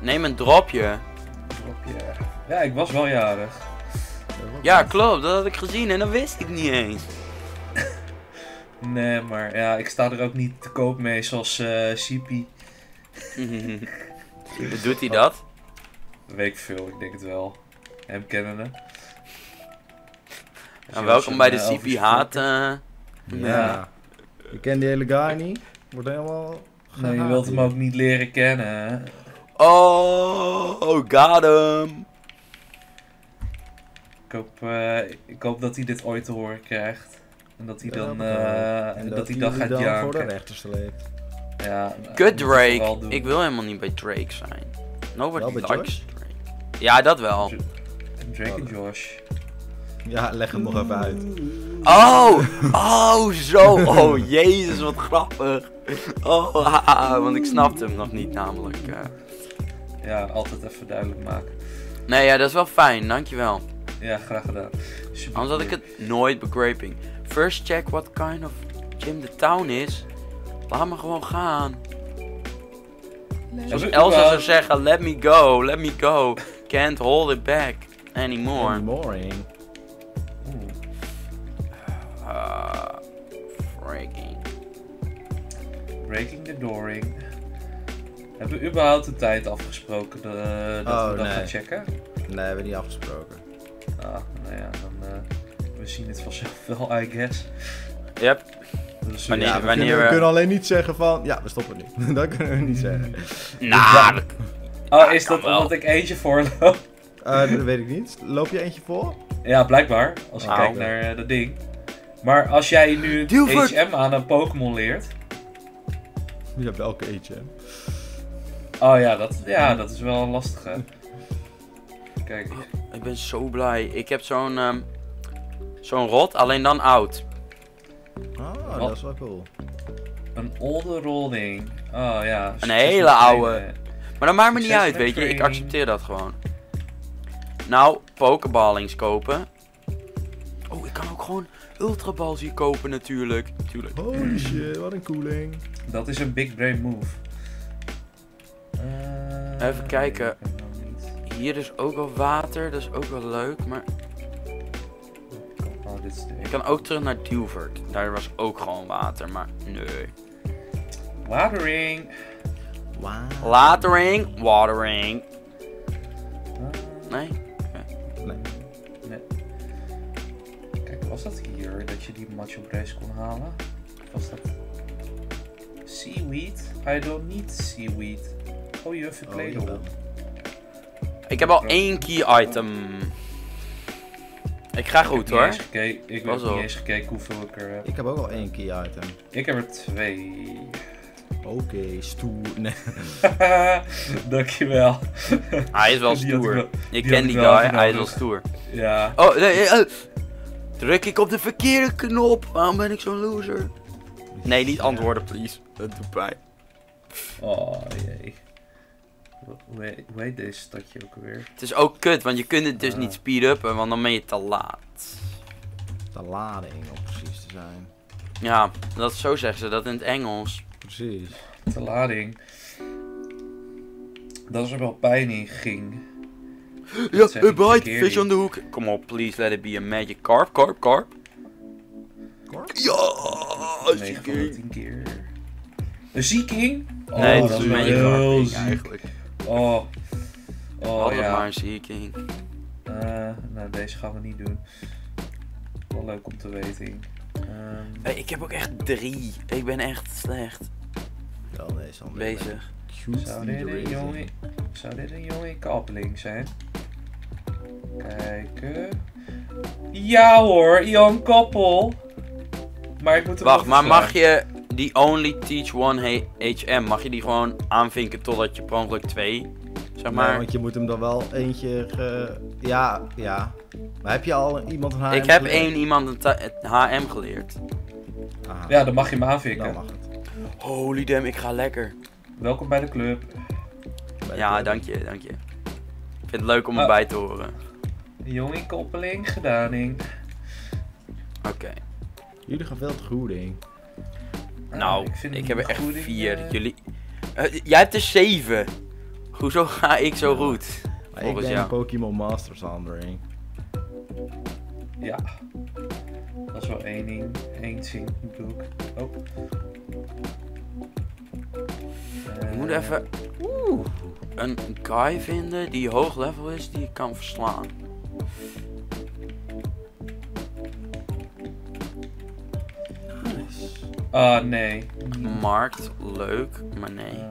Neem een dropje. Dropje. Ja, ik was wel jarig. Ja, klopt. Dat had ik gezien en dat wist ik niet eens. Nee, maar ja, ik sta er ook niet te koop mee zoals uh, Sipi. Doet hij dat? Oh, weet ik veel, ik denk het wel. Hem kennende. Nou, welkom bij de Sipi haat. Uh... Ja. ja. Ik ken die hele guy niet. Wordt helemaal... Nee, je wilt hem ook niet leren kennen. Oh, oh got him. Ik hoop, uh, ik hoop dat hij dit ooit te horen krijgt. En dat hij ja, dan, uh, en dat, dat hij dan gaat dan janken. Voor de rechter sleept. Ja, kut Drake. Ik wil helemaal niet bij Drake zijn. Nobody likes Josh? Drake. Ja, dat wel. Jo Drake en Josh. Ja, leg hem nog even uit. Oh, oh zo. Oh jezus, wat grappig. Oh, haha, want ik snapte hem nog niet namelijk. Uh... Ja, altijd even duidelijk maken. Nee, ja, dat is wel fijn, dankjewel. Ja, graag gedaan. Super Anders had ik het nooit begrepen. First check what kind of gym the town is. Laat me gewoon gaan. Zoals Elsa zou zeggen, let me go, let me go. Can't hold it back anymore. Boring. Uh, breaking. Breaking the dooring. Hebben we überhaupt de tijd afgesproken dat, uh, dat oh, we dat nee. gaan checken? Nee, hebben we niet afgesproken. Ah, nou ja, dan uh, we zien het vanzelf wel, I guess. Yep. Dus, wanneer, ja, we, wanneer kunnen, we... we kunnen alleen niet zeggen van, ja, we stoppen nu. Dat kunnen we niet zeggen. Nah, dus dat... Oh, is dat wel. Omdat ik eentje voorloop? Uh, dat weet ik niet. Loop je eentje voor? Ja, blijkbaar. Als ik wow. kijk naar uh, dat ding. Maar als jij nu een H M aan een Pokémon leert... Je hebt welke H M? Oh ja dat, ja, dat is wel lastig hè. Kijk. Oh, ik ben zo blij. Ik heb zo'n... Um, zo'n rot, alleen dan oud. Ah, dat is wel cool. Een olde rolling. Oh ja. Een hele oude. Maar dat maakt me niet uit, weet je. Ik accepteer dat gewoon. Nou, Pokéballings kopen. Oh, ik kan ook gewoon... Ultra Balls hier kopen natuurlijk. Tuurlijk. Holy shit, wat een koeling. Dat is een big brain move. Uh, Even kijken. Nee, hier is ook wel water, dat is ook wel leuk, maar... Oh, dit is ik kan ook terug naar Dewford. Daar was ook gewoon water, maar nee. Watering. Wow. Watering. Watering. Nee? Nee. Nee. Nee. Kijk, was dat hier dat je die Macho Brace kon halen? Was dat... Seaweed? I don't need seaweed. Oh, je hebt een Play-Doh. Ik heb al één key item. Ik ga goed, ik hoor. Ik heb Was niet op. eens gekeken hoeveel ik er heb. Ik heb ook al één key item. Ik heb er twee. Oké, okay, stoer. Nee. Dankjewel. Hij is wel stoer. Wel, ik ken die guy, hij is wel stoer. Ja. Oh, nee, uh, druk ik op de verkeerde knop? Waarom ben ik zo'n loser? Nee, niet antwoorden, please. Dat doet pijn. Oh, jee. Hoe heet deze stadje ook weer? Het is ook kut, want je kunt het dus uh. niet speed-uppen, want dan ben je te laat. Te lading, om precies te zijn. Ja, dat, zo zeggen ze dat in het Engels. Precies. De lading. Dat is er wel pijn in ging. Ja, a bite, vis aan de hoek. Kom op, please, let it be a magic carp, carp, carp. Carp? Ja, negen van de tien keer. Een zieking? Oh, nee, dat is een magic carp eigenlijk. Oh, oh Wat ja. maar een zieking. Uh, nou, deze gaan we niet doen. Wel leuk om te weten. Um... Hey, ik heb ook echt drie. Ik ben echt slecht. Ja, deze bezig. Zou dit een jongen, zou dit een jongen koppeling zijn? Kijken. Ja hoor, Jan Koppel. Maar ik moet er Wacht, maar mag je die only teach one H M, mag je die gewoon aanvinken totdat je per ongeluk twee, zeg maar? Nee, want je moet hem dan wel eentje, uh, ja, ja. Maar heb je al iemand een H M Ik heb één iemand een H M geleerd. Ah. Ja, dan mag je hem aanvinken. Dan mag het. Holy damn, ik ga lekker. Welkom bij de club. Bij de ja, club. dank je, dank je. Ik vind het leuk om ah. erbij te horen. Jongen, koppeling, gedaning. Oké. Okay. Jullie gaan veel te goeding. Nou, ah, ik, ik heb er echt goeding, vier. Uh... Jullie... Uh, jij hebt er zeven. Hoezo ga ik zo ja. goed? Maar ik ben jou. een Pokémon Masters handering. Ja. Dat is wel één ding. Eén zin, bedoel ik. Oh. Ik moet even oeh, een guy vinden die hoog level is, die ik kan verslaan. Nice. Ah, uh, nee. Markt, leuk, maar nee. Uh.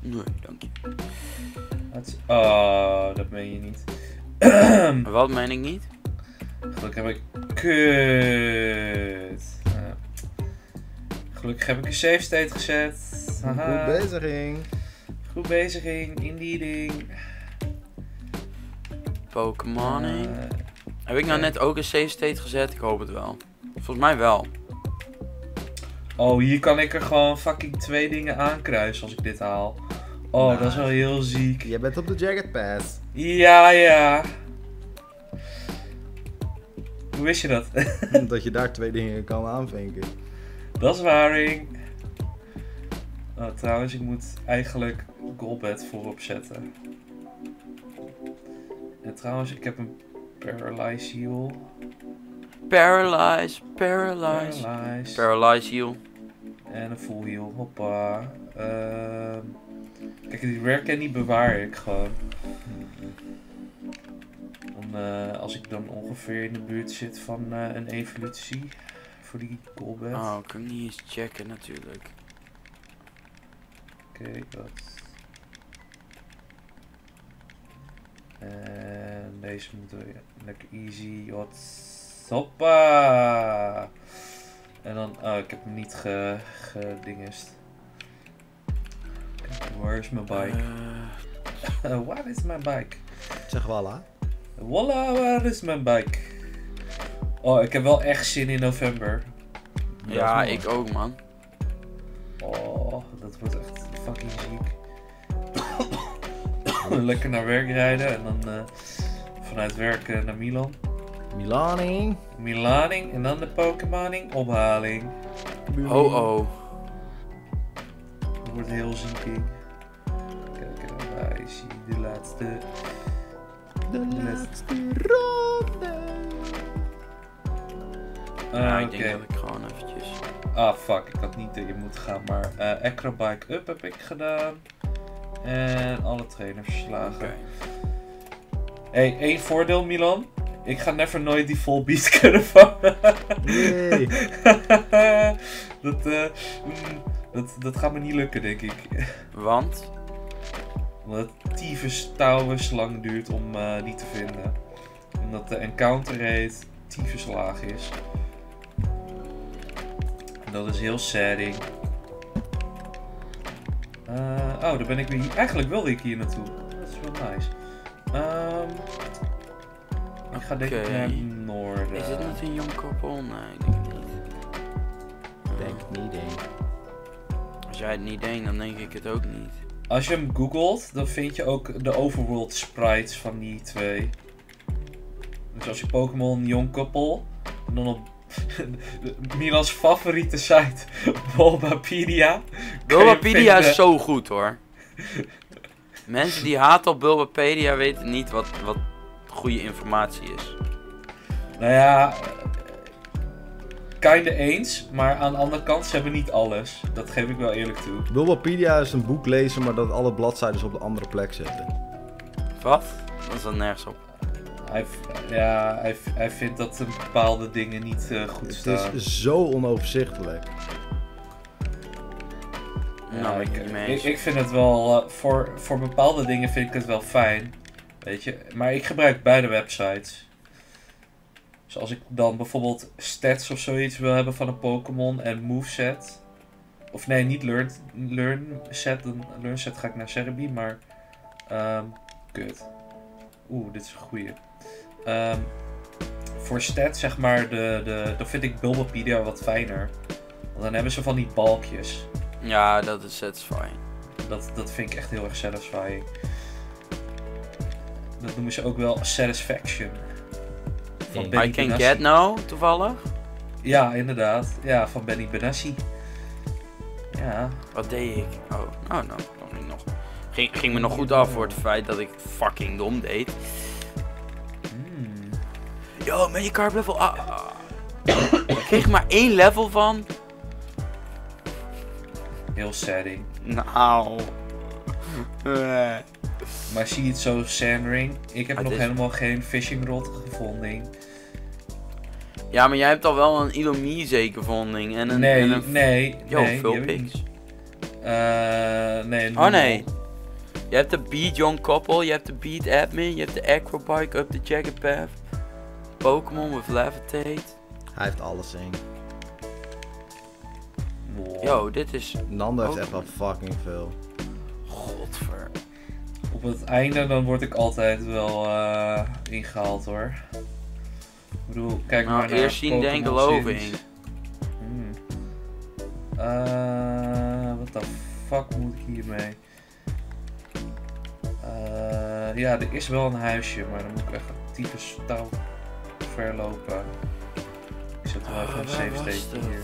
Nee, dank je. Oh, dat meen je niet. Wat meen ik niet? Gelukkig heb ik... Kut. Uh. Gelukkig heb ik een save state gezet. Aha. Goed beziging. Goed beziging, indeeding. Pokémoning. Uh, heb ik nou uh, net ook een save state gezet? Ik hoop het wel. Volgens mij wel. Oh, hier kan ik er gewoon fucking twee dingen aankruisen als ik dit haal. Oh, nice. Dat is wel heel ziek. Jij bent op de Jagged Pass. Ja, ja. Hoe wist je dat? Dat je daar twee dingen kan aanvinken. Dat is waaring. Oh, trouwens, ik moet eigenlijk Golbat voorop zetten. En trouwens, ik heb een Paralyze Heal. Paralyze, Paralyze. Paralyze, paralyze Heal. En een Full Heal, hoppa. Uh, kijk, die Rare Candy bewaar ik gewoon. Om, uh, als ik dan ongeveer in de buurt zit van uh, een evolutie. Voor die Golbat. Oh, ik kan niet eens checken natuurlijk. Oké, okay, dat. En deze moeten we lekker easy. Wat? Hoppa! En dan, oh, ik heb hem niet ge, gedingest. Where is my bike? Uh... Where is my bike? Zeg walla. Walla, where is my bike? Oh, ik heb wel echt zin in november. Dat ja, ik ook, man. Oh, dat wordt echt fucking ziek. Lekker naar werk rijden en dan uh, vanuit werk uh, naar Milan. Milaning. Milaning en dan de Pokémoning ophaling. Oh, oh. Dat wordt heel ziek. Kijk, daar is hij, de laatste. De laatste ronde. Uh, ja, ik okay. denk dat ik gewoon eventjes... Ah fuck, ik had niet tegen moeten gaan, maar uh, Acrobike up heb ik gedaan. En alle trainers verslagen. Okay. Hey, één voordeel Milan. Ik ga never nooit die Volbeat kunnen vangen. Nee. dat, uh, dat, dat gaat me niet lukken, denk ik. Want? Omdat het tyfus touwens lang duurt om uh, die te vinden. Omdat de encounter rate tyfus laag is. En dat is heel sadding. Uh, oh, daar ben ik weer hier. Eigenlijk wilde ik hier naartoe. Dat is wel nice. Um, ik ga denk ik okay. naar het noorden. Is het niet een jong koppel? Nee, ik denk het niet. Ik denk het niet één. Als jij het niet denkt, dan denk ik het ook niet. Als je hem googelt, dan vind je ook de overworld sprites van die twee. Dus als je Pokémon jong koppel, dan op Milans favoriete site, Bulbapedia. Bulbapedia is zo goed hoor. Mensen die haten op Bulbapedia weten niet wat, wat goede informatie is. Nou ja, kinda eens, maar aan de andere kant, ze hebben niet alles. Dat geef ik wel eerlijk toe. Bulbapedia is een boek lezen, maar dat alle bladzijden op de andere plek zetten. Wat? Dat staat nergens op. Hij, ja, hij, hij vindt dat bepaalde dingen niet uh, goed staan. Het is zo onoverzichtelijk. Ja, nou, ik, ik, ik vind het wel, uh, voor, voor bepaalde dingen vind ik het wel fijn, weet je. Maar ik gebruik beide websites. Dus als ik dan bijvoorbeeld stats of zoiets wil hebben van een Pokémon en moveset. Of nee, niet learn, learn set, dan learn set ga ik naar Serebii, maar... Um, kut. Oeh, dit is een goeie. Um, voor stats, zeg maar, de, de, dan vind ik Bulbapedia wat fijner. Want dan hebben ze van die balkjes. Ja, dat is satisfying. Dat, dat vind ik echt heel erg satisfying. Dat noemen ze ook wel satisfaction. Van hey, Benny I can Benassi. Get now, toevallig? Ja, inderdaad. Ja, van Benny Benassi. Ja. Wat deed ik? Oh, nou, nou. Nog. Ging, ging me nog goed af voor het feit dat ik fucking dom deed. Hmm. Yo, Magikarp level... Ah, ah. Ik kreeg maar één level van... Heel sadding. Nou. Maar zie je het zo, Sandring? Ik heb ah, nog is... helemaal geen fishing rod gevonden. Ja, maar jij hebt al wel een Illumise gevonden. En een, nee, en een... nee. Yo, nee, veel pics. Uh, nee. Oh nee. Je hebt de Beat Young Couple, je hebt de Beat Admin, je hebt de Acrobike Up the Jagged Path. Pokémon with Levitate. Hij heeft alles in. Wow. Yo, dit is... Nando heeft echt wel fucking veel. Godver. Op het einde dan word ik altijd wel uh, ingehaald hoor. Ik bedoel, kijk nou, maar naar eerst zien, denk geloven in. Hmm. Uh, wat de fuck moet ik hiermee? Uh, ja, er is wel een huisje, maar dan moet ik echt een type touw verlopen. Ik zet wel even oh, een safe state hier.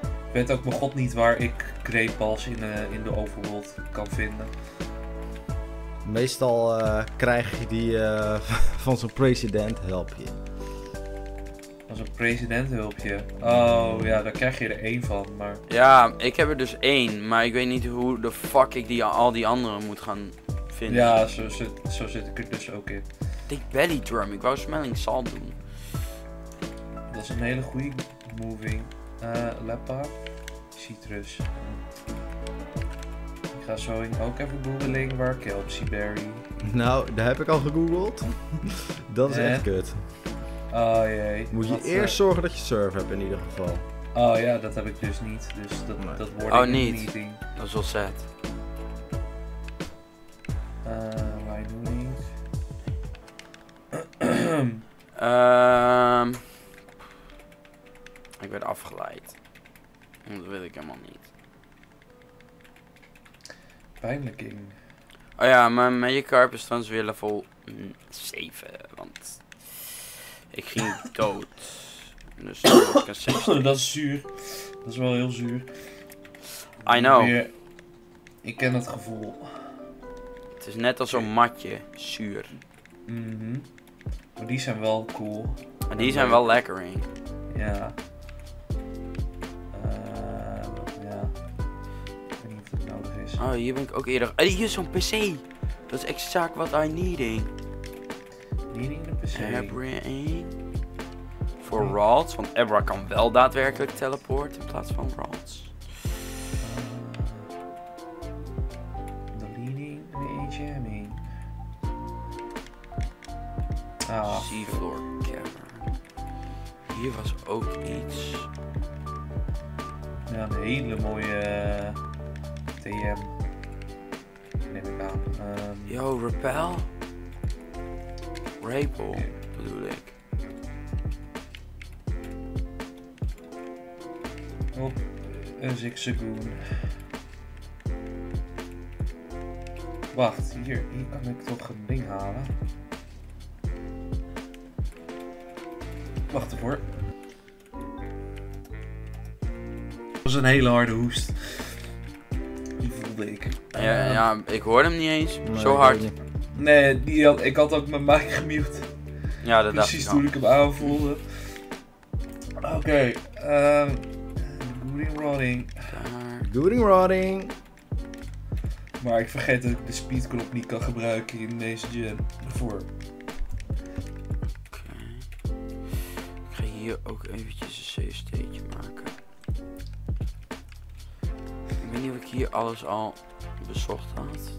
Ik weet ook mijn god niet waar ik Greepals in, uh, in de overworld kan vinden. Meestal uh, krijg je die uh, van zo'n president helpje. Van zo'n president hulpje? Oh ja, daar krijg je er één van, maar... Ja, ik heb er dus één, maar ik weet niet hoe de fuck ik die, al die anderen moet gaan vinden. Ja, zo zit, zo zit ik er dus ook in. Dik belly drum, ik wou smelling salt doen. Dat is een hele goede moving. Uh, Leppa, citrus. Ik ga zo ook even googelen waar Kelpsy Berry. Nou, daar heb ik al gegoogeld. Dat is en? Echt kut. Oh jee. Moet je Wat, eerst uh... zorgen dat je surf hebt in ieder geval. Oh ja, dat heb ik dus niet. Dus dat, nee. dat word oh, ik niet. Ding. Dat is wel sad. Uh, wij doen niet. Ehm... Ik werd afgeleid. Dat wil ik helemaal niet. Pijnlijk in. Oh ja, mijn Magikarp is trouwens weer level zeven. Want ik ging dood. Dus ik een zes. Dat is zuur. Dat is wel heel zuur. I know. Weer... Ik ken het gevoel. Het is net als een matje. Zuur. Mm-hmm. Maar die zijn wel cool. Maar die zijn wel lekker, hè? Ja. Uh, ja. Ik weet niet of het nodig is. Oh, hier ben ik ook eerder. Oh, hier is zo'n P C. Dat is exact wat I needing. Needing een P C? Abra-ing. Voor Ralts, want Abra kan wel daadwerkelijk teleporten in plaats van Ralts. De uh, leading, de jamming. Ah. Seafloor camera. Hier was ook iets. Ja, een hele mooie uh, T M. Neem ik aan. Um, Yo, Repel. Repel, okay. Bedoel ik. Op een zigzagoon. Wacht, hier, hier kan ik toch een ding halen. Wacht ervoor. Dat was een hele harde hoest. Die voelde ik. Ja, uh, ja ik hoorde hem niet eens. Nee, zo hard. Nee, die had, ik had ook mijn mic gemute. Ja, dat precies toen ik hem aanvoelde. Oké, okay, ehm... Um, Gooding Rodding. Gooding Rodding. Maar ik vergeet dat ik de speedknop niet kan gebruiken in deze gym. Daarvoor. Oké. Ik ga hier ook eventjes een save stateje maken. Ik weet niet of ik hier alles al bezocht had.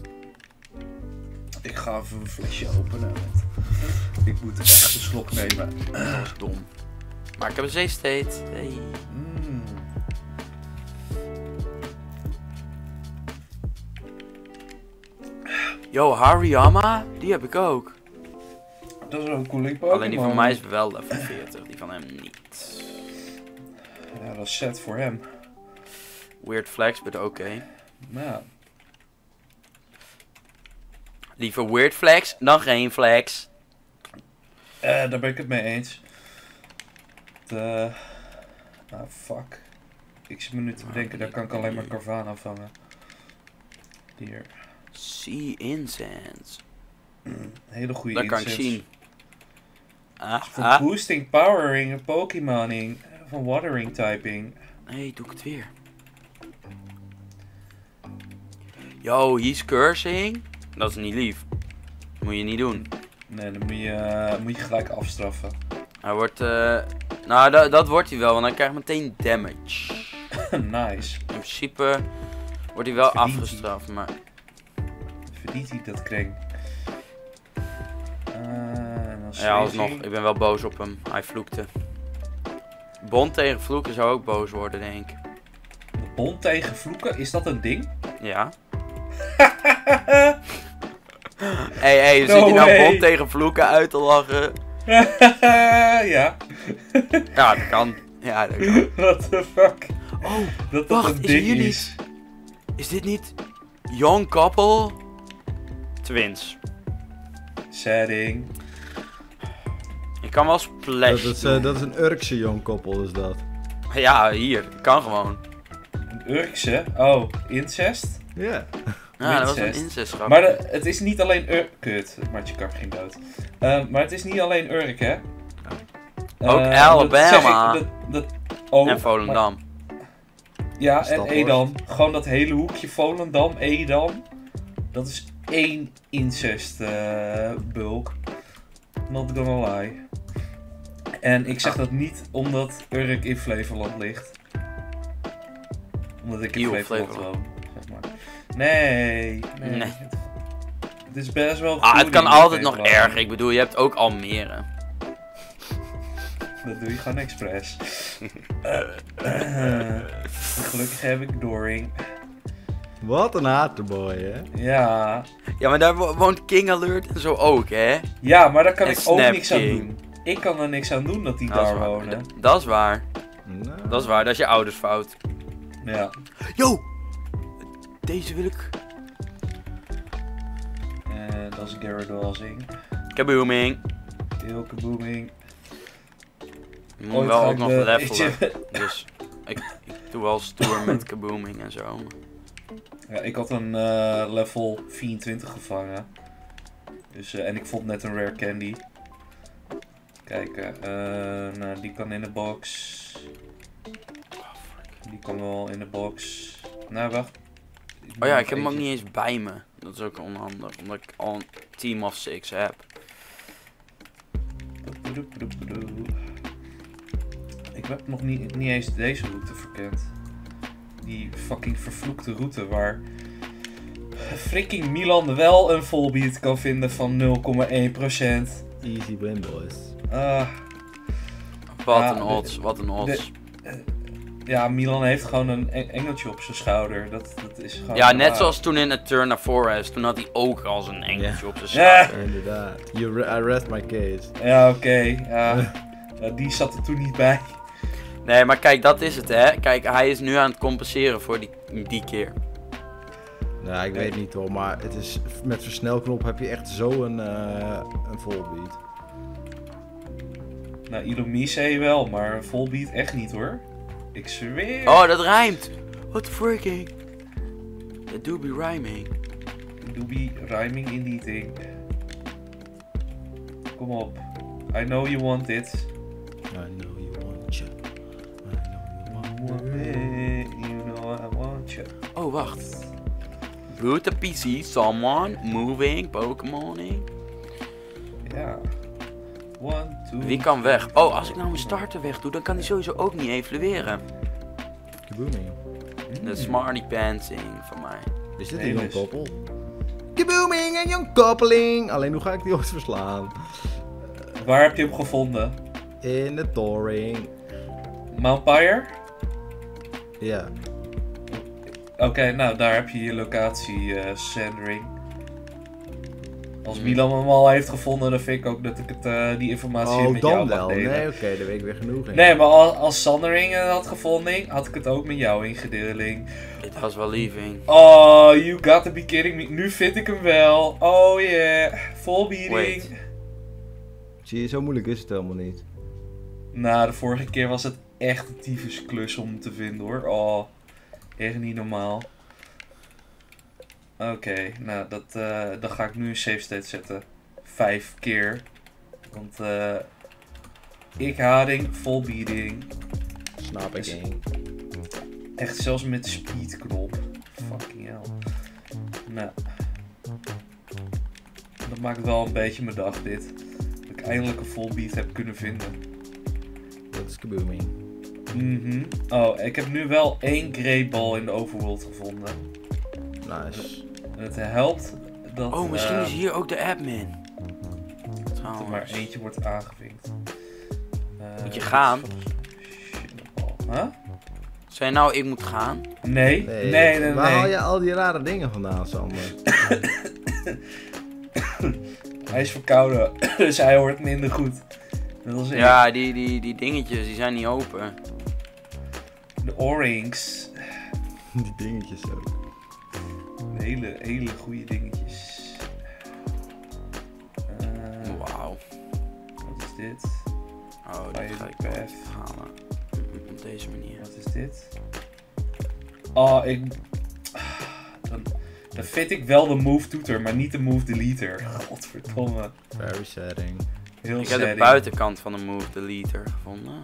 Ik ga even een flesje openen. Ik moet echt een slok nemen. Dat was dom. Maar ik heb een save state. Hey. Mm. Yo, Hariyama, die heb ik ook. Dat is een coole Pokémon. Alleen die van mij is wel level veertig, die van hem niet. Ja, dat is set voor hem. Weird flex, but okay. Nou. Liever weird flex dan geen flex. Eh, uh, daar ben ik het mee eens. De... Ah, fuck. Ik zit me nu te bedenken, daar kan ik alleen maar Carvana vangen. Hier. Sea Incense. Mm, hele goede incense. Dat kan ik zien. Ah, van ah. Boosting, powering en Pokémoning. Van watering typing. Nee, doe ik het weer. Yo, he's cursing. Dat is niet lief. Dat moet je niet doen. Nee, dan moet je, uh, moet je gelijk afstraffen. Hij wordt... Uh, nou, da dat wordt hij wel, want hij krijgt meteen damage. Nice. In principe wordt hij wel Verdient afgestraft, maar... Verdient hij dat kring? Uh, ja, alsnog. Ik ben wel boos op hem. Hij vloekte. Bond tegen vloeken zou ook boos worden, denk ik. Bond tegen vloeken? Is dat een ding? Ja. Hey, hey, no zit je nou bond tegen vloeken uit te lachen? Ja. Ja, dat kan. Ja, dat kan. What the fuck? Oh, dat wacht, dat een ding is hier niet... Is dit niet... Young couple... Twins. Setting. Ik kan wel splash. Dat is, uh, dat is een Urkse jong koppel, is dat? Ja, hier. Kan gewoon. Een Urkse? Oh, incest? Yeah. Ja. Ja, dat was een incest grap. Maar de, het is niet alleen Urk. Kut, Magikarp ging dood. Uh, maar het is niet alleen Urk, hè? Uh, Ook Alabama. Dat, dat, oh, en Volendam. Maar... Ja, en Edam. Gewoon dat hele hoekje Volendam, Edam. Dat is één incest uh, bulk. Not gonna lie. En ik zeg ah. dat niet omdat Urk in Flevoland ligt. Omdat ik in Flevoland, Flevoland woon, zeg maar. Nee, nee. nee. Het, het is best wel goed. Ah, het kan altijd nog erger. Ik bedoel, je hebt ook Almere. Dat doe je gewoon expres. uh, uh, gelukkig heb ik Doring. Wat een haterboy, hè? Ja. Ja, maar daar wo woont King Alert en zo ook, hè? Ja, maar daar kan en ik Snap ook niks King. aan doen. Ik kan er niks aan doen dat die dat daar wonen. Dat is waar. No. Dat is waar, dat is je ouders fout. Ja. Yo! Deze wil ik. En dat is Gyarados-ing. Kabooming. Heel kabooming. Je moet wel ook nog de... levelen. Dus ik, ik doe wel stoer met kabooming en zo. Ja, ik had een uh, level vierentwintig gevangen. Dus, uh, en ik vond net een rare candy. Kijken, uh, nou, die kan in de box. Die kan wel in de box. Nou, wacht. Oh ja, ik heb hem ook niet eens bij me. Dat is ook onhandig, omdat ik al een team of six heb. Ik heb nog niet, niet eens deze route verkend. Die fucking vervloekte route waar freaking Milan wel een Volbeat kan vinden van nul komma één procent. Easy win, boys. Uh, wat ja, een odds, wat een odds. De, uh, ja, Milan heeft gewoon een engeltje op zijn schouder. Dat, dat is gewoon ja, net waar. Zoals toen in Eterna naar Forest. Toen had hij ook al zijn engeltje yeah. op zijn schouder. Yeah. Inderdaad. You re I rest my case. Ja, oké. Okay, ja. ja, die zat er toen niet bij. Nee, maar kijk, dat is het, hè. Kijk, hij is nu aan het compenseren voor die, die keer. Nou, ik nee. weet niet hoor, maar het is, met versnelknop heb je echt zo'n uh, een Volbeat. Nou, Illumise wel, maar Volbeat echt niet hoor. Ik zweer. Oh, dat rijmt. What freaking. That do be rhyming. Do be rhyming in die thing. Kom op. I know you want it. I know you want you. I know you want me. You know I want you. Oh, wacht. Root the P C, someone, moving, Pokémoning. Ja. One, two, Wie kan weg? Oh, als ik nou mijn starter weg doe, dan kan hij sowieso ook niet evolueren. Kabooming. De smarty pantsing van mij. Is dit een jong koppel? Kabooming en jong koppeling! Alleen hoe ga ik die ooit verslaan? Uh, Waar heb je hem gevonden? In de touring. Mount Pyre? Ja. Yeah. Oké, okay, nou daar heb je je locatie, uh, Sandring. Als Milan hem al heeft gevonden, dan vind ik ook dat ik het, uh, die informatie oh, met jou mag delen. Oh, dan wel. Nee, oké, okay, daar weet ik weer genoeg in. Nee, maar als, als Sandring het had gevonden, had ik het ook met jou ingedeling. It was wel leaving. Oh, you gotta be kidding me. Nu vind ik hem wel. Oh yeah. Volbeating. Zie je, zo moeilijk is het helemaal niet. Nou, de vorige keer was het echt een tyfusklus om hem te vinden hoor. Oh, echt niet normaal. Oké, okay, nou dat, uh, dan ga ik nu een save state zetten. Vijf keer. Want eh. Uh, ik hading, Volbeating. Snap ik één. Echt zelfs met speedknop. Fucking hell. Nou. Dat maakt wel een beetje mijn dag dit. Dat ik eindelijk een Volbeat heb kunnen vinden. Dat is kabooming. Mhm. Oh, ik heb nu wel één Grey Ball in de overworld gevonden. Nice. Het helpt dat... Oh, misschien uh, is hier ook de admin. Trouwens. Dat er maar eentje wordt aangevinkt. Uh, moet je gaan? Huh? Zei nou, ik moet gaan? Nee, nee, nee, nee. nee Waar nee. haal je al die rare dingen vandaan, Sander? Hij is verkouden, dus hij hoort minder goed. Dat ja, die, die, die dingetjes, die zijn niet open. De oorings. Die dingetjes ook. Hele, hele goede dingetjes. Uh, Wauw. Wat is dit? Oh, dit ga ik wel even halen. Op deze manier. Wat is dit? Oh, ik... Dan, dan vind ik wel de move toeter, maar niet de move deleter. Godverdomme. Very setting. Heel ik setting. heb de buitenkant van de move deleter gevonden.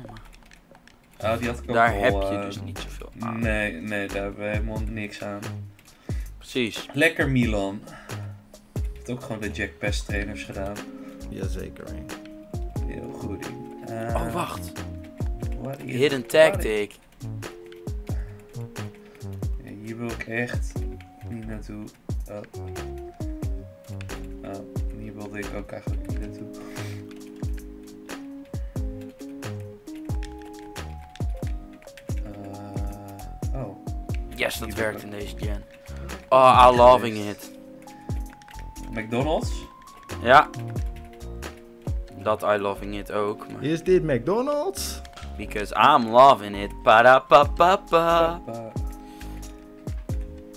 Oh, die had ik ook daar al, heb je uh, dus niet zoveel aan. Nee, nee, daar hebben we helemaal niks aan. Precies. Lekker Milan. Heeft ook gewoon de Jagged Pass trainers gedaan. Jazeker. Heel goed. Uh, oh wacht. Hidden tactic. Ja, hier wil ik echt niet naartoe. Oh. Oh, hier wilde ik ook eigenlijk niet naartoe. Uh, oh. Yes, dat werkt in deze gen. Oh, I'm loving it. McDonald's? Ja. Dat I loving it ook. Maar... Is dit McDonald's? Because I'm loving it. Pa-da-pa-pa-pa.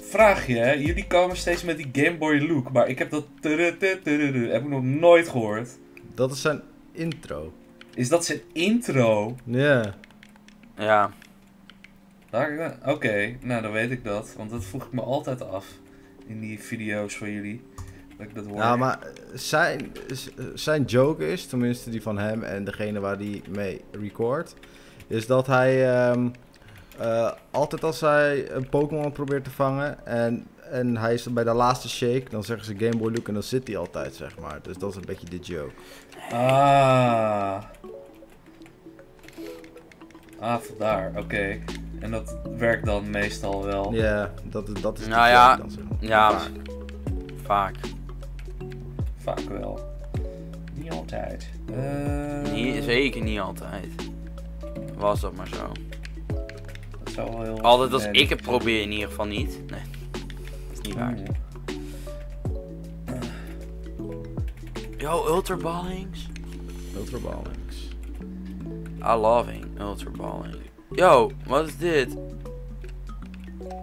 Vraag je, hè? Jullie komen steeds met die Game Boy look, maar ik heb dat... Heb ik nog nooit gehoord. Dat is zijn intro. Is dat zijn intro? Yeah. Ja. Ja. Oké, okay, nou dan weet ik dat, want dat vroeg ik me altijd af in die video's van jullie. Dat ik dat hoor. Ja, maar zijn, zijn joke is, tenminste die van hem en degene waar hij mee record, is dat hij um, uh, altijd als hij een Pokémon probeert te vangen en, en hij is bij de laatste shake, dan zeggen ze Game Boy Look en dan zit hij altijd, zeg maar. Dus dat is een beetje de joke. Ah. Ah, vandaar. Oké. Okay. En dat werkt dan meestal wel. Ja, yeah, dat, dat is nou ja, dan, zeg maar. Ja, vaak. vaak. Vaak wel. Niet altijd. Uh... Nee, zeker niet altijd. Was dat maar zo. Dat zou wel heel... Altijd als nee, ik het probeer in ieder geval niet. Nee. Dat is niet waar. Nee. Yo, Ultra Ballings. Ultra Ballings. I loving Ultra Ballings. Yo, wat is dit?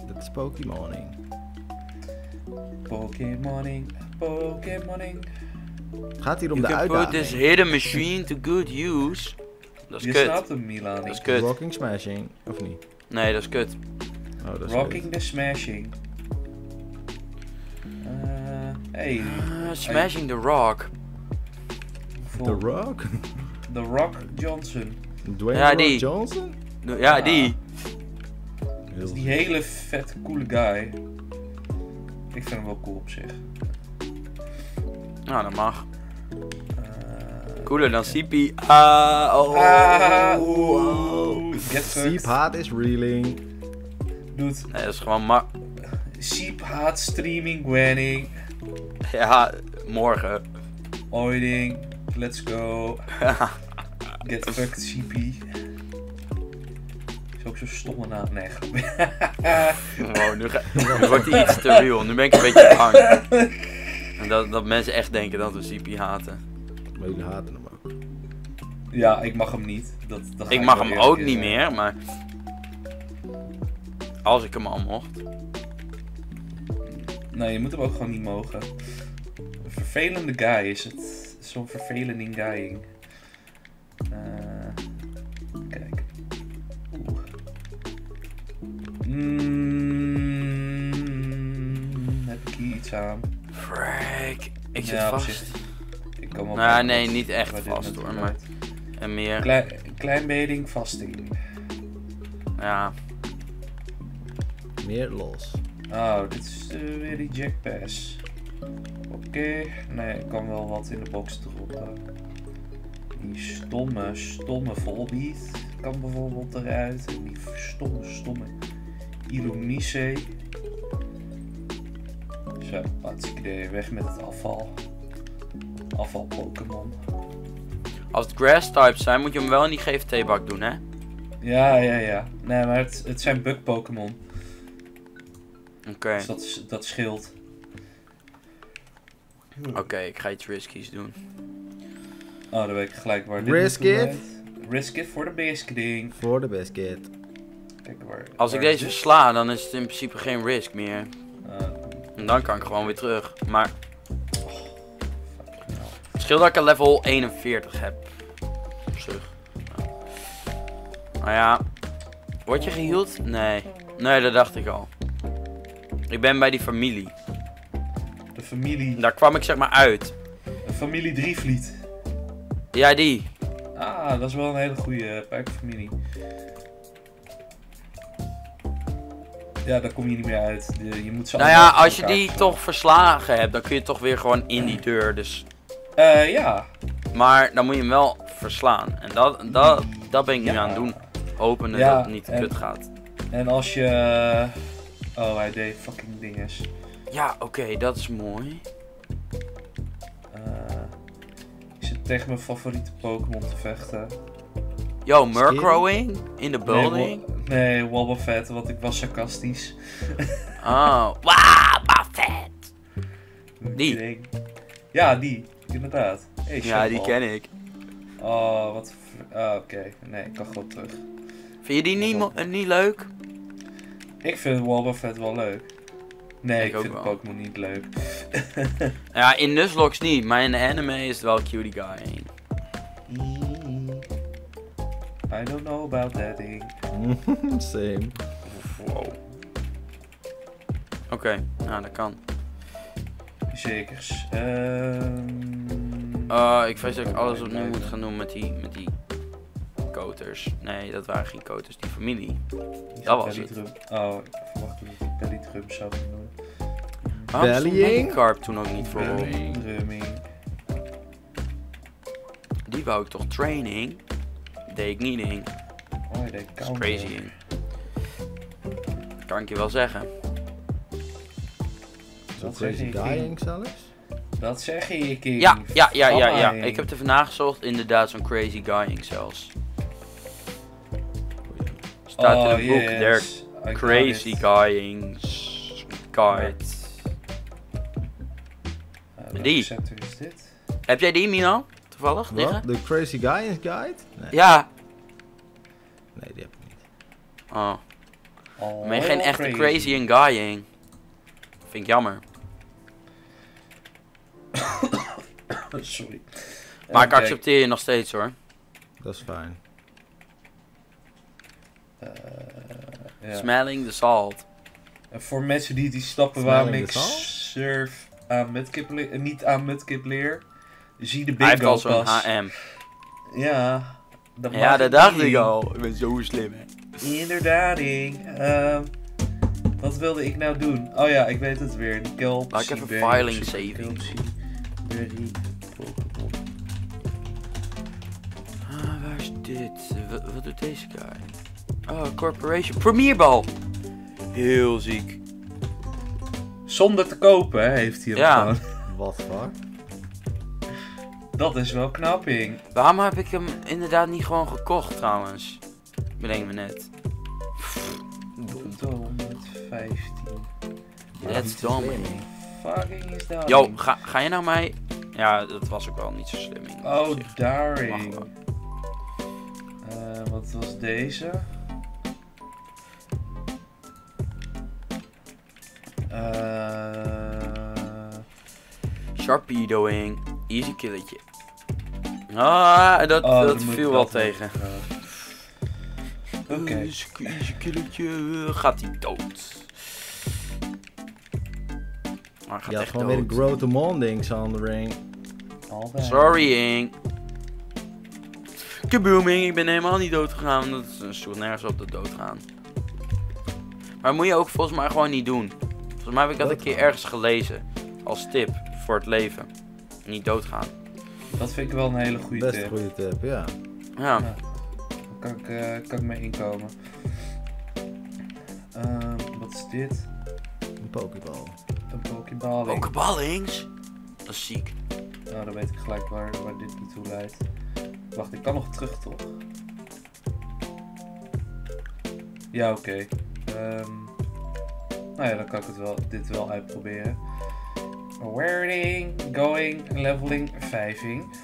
Dat is Pokémoning. Pokémoning, Pokémoning. Gaat hier om you de uitdaging. You can put this hidden machine to good use. Dat is kut. Je snapt hem, Milan. Dat is kut. Rocking smashing, of niet? Nee, dat is kut. Oh, dat is Rocking kut. The smashing. Uh, hey. Uh, smashing hey. The rock. Vol the rock? The Rock Johnson. Dwayne ja, Rock die. Johnson? Ja, ja, die. Dat is die hele vet coole guy. Ik vind hem wel cool op zich. Nou, dat mag. Uh, Cooler dan Sipi. Ah, oh. Ah, oh. Siep haat is reeling. Dude. Nee, dat is gewoon mak. Siep haat streaming, Gwenning. Ja, morgen. Oiding, let's go. Get fucked, Sipi. Is ook zo'n stomme naam. Nee, wow, nu, ga, nu wordt hij iets te real. Nu ben ik een beetje bang. En dat, dat mensen echt denken dat we C P haten. Maar jullie haten hem ook. Ja, ik mag hem niet. Dat, dat ik mag hem ook niet meer, maar... Als ik hem al mocht. Nee, je moet hem ook gewoon niet mogen. Een vervelende guy is het. Zo'n vervelende guying. Eh... Uh... Hmm, heb ik hier iets aan? Freak, ik zit ja, vast. Zich, ik kan wel nah, nee, niet echt vast hoor, maar... En meer... Klein, klein beding, vasting. Ja. Meer los. Oh, dit is uh, weer die Jagged Pass. Oké, okay. Nee, ik kan wel wat in de box droppen. Die stomme, stomme Volbeat kan bijvoorbeeld eruit. En die stomme, stomme... Illumise. Zo, hartstikke weg met het afval. Afval Pokémon. Als het grass-types zijn, moet je hem wel in die G F T-bak doen, hè? Ja, ja, ja. Nee, maar het, het zijn bug-Pokémon. Oké. Okay. Dus dat, dat scheelt. Oké, okay, ik ga iets riskies doen. Oh, dan weet ik gelijk waar dit Risk it. Risk it voor de biscuiting. Voor de biscuit. Kijk, waar, als waar ik deze dit? sla, dan is het in principe geen risk meer. Uh, en dan kan ik gewoon weer terug. Maar. Oh, het scheelt dat ik een level eenenveertig heb. Op zich. Nou. nou ja. Word je geheeld? Nee. Nee, dat dacht ik al. Ik ben bij die familie. De familie. Daar kwam ik zeg maar uit. De familie Drievliet. Ja, die. Ah, dat is wel een hele goede pijpenfamilie. Ja, daar kom je niet meer uit. Je moet ze nou ja, als je die toch verslagen hebt, dan kun je toch weer gewoon in die deur, dus... Eh, uh, ja. Maar dan moet je hem wel verslaan. En dat, dat, dat ben ik ja. nu aan het doen. Hopende ja, dat het niet en, kut gaat. En als je... Oh, hij deed fucking dinges. Ja, oké, okay, dat is mooi. Uh, ik zit tegen mijn favoriete Pokémon te vechten. Yo, Murkrowing? In de building? Nee, Wobbuffet, want ik was sarcastisch. Oh, Wobbuffet! Die? Ja, die, inderdaad. Hey, ja, die ken ik. Oh, wat... Ah, oké. Okay. Nee, ik kan gewoon terug. Vind je die niet, niet leuk? Ik vind Wobbuffet wel leuk. Nee, ik, ik vind Pokémon niet leuk. Ja, in Nuzlocke niet, maar in de anime is het wel cutie guy. I don't know about that thing. Same. Wow. Oké, okay, nou dat kan. Zekers. Um... Uh, ik vrees dat ik alles opnieuw moet gaan doen met die, met die koters. Nee, dat waren geen koters, die familie. Die dat was het. Oh, ik verwacht niet dat ik Pelitrum zou gaan doen. Waarom stond Magikarp toen ook niet voor? Die wou ik toch training? Deed ik niet in. Oh, dat is crazy in. Kan ik je wel zeggen. Dat zeg je dying zelfs? Dat zeg ik. Ja, ja, ja, ja, ja. Ik heb er vandaag gezocht, inderdaad, zo'n crazy dying zelfs. Staat in een boek, der crazy dying guide. Die. Heb jij die, Mino? Toevallig? De Crazy Guy Guide? Nee. Ja. Nee, die heb ik niet. Oh. Oh, maar geen echte crazy, crazy en guying. Vind ik jammer. Sorry. Maar ik accepteer je nog steeds hoor. Dat is fijn. Uh, yeah. Smelling the salt. En voor mensen die die stappen waarom ik surf aan mudkipleer, niet aan mudkipleer, zie de bingo pas. Hij heeft al zo'n H M. Ja. Dat ja, dat dacht ik al. Ik ben zo slim hè. Inderdaad, uh, wat wilde ik nou doen? Oh ja, ik weet het weer. Die Kelpsy Laat ik even Berry, filing saving. Berry, Pokémon. Ah, waar is dit? Wat, wat doet deze guy? Oh, Corporation. Premier Ball! Heel ziek. Zonder te kopen, hè, heeft hij hem ja. gewoon. What the fuck? Dat is wel knapping. Waarom heb ik hem inderdaad niet gewoon gekocht, trouwens? Bedenk me net. honderdvijftien. Let's dom. Fucking is dat. Yo, ga, ga je nou mij? Ja, dat was ook wel niet zo slim. Oh, daarin. Uh, wat was deze? Uh... Sharpedoing. Easy killetje. Ah, dat, oh, dat viel wel tegen. Oké. Okay. Easy killetje. Gaat hij dood. Maar gaat ja, echt gewoon dood. Weer een Grotemondings aan de ring. Sorry, Ing. Kabooming, ik ben helemaal niet dood gegaan. Dat stoelt nergens op dat doodgaan. Maar moet je ook volgens mij gewoon niet doen. Volgens mij heb ik dat doodgaan. een keer ergens gelezen. Als tip voor het leven. Niet doodgaan. Dat vind ik wel een hele goede tip. Best een goede tip, ja. Ja. ja. Kan ik, uh, kan ik mee inkomen. Uh, wat is dit? Een pokeball. Een pokeballing. Pokeballings? Dat is ziek. Nou, dan weet ik gelijk waar, waar dit naartoe leidt. Wacht, ik kan nog terug, toch? Ja, oké. Okay. Um, nou ja, dan kan ik het wel, dit wel uitproberen. Wearing, going, leveling, vijving.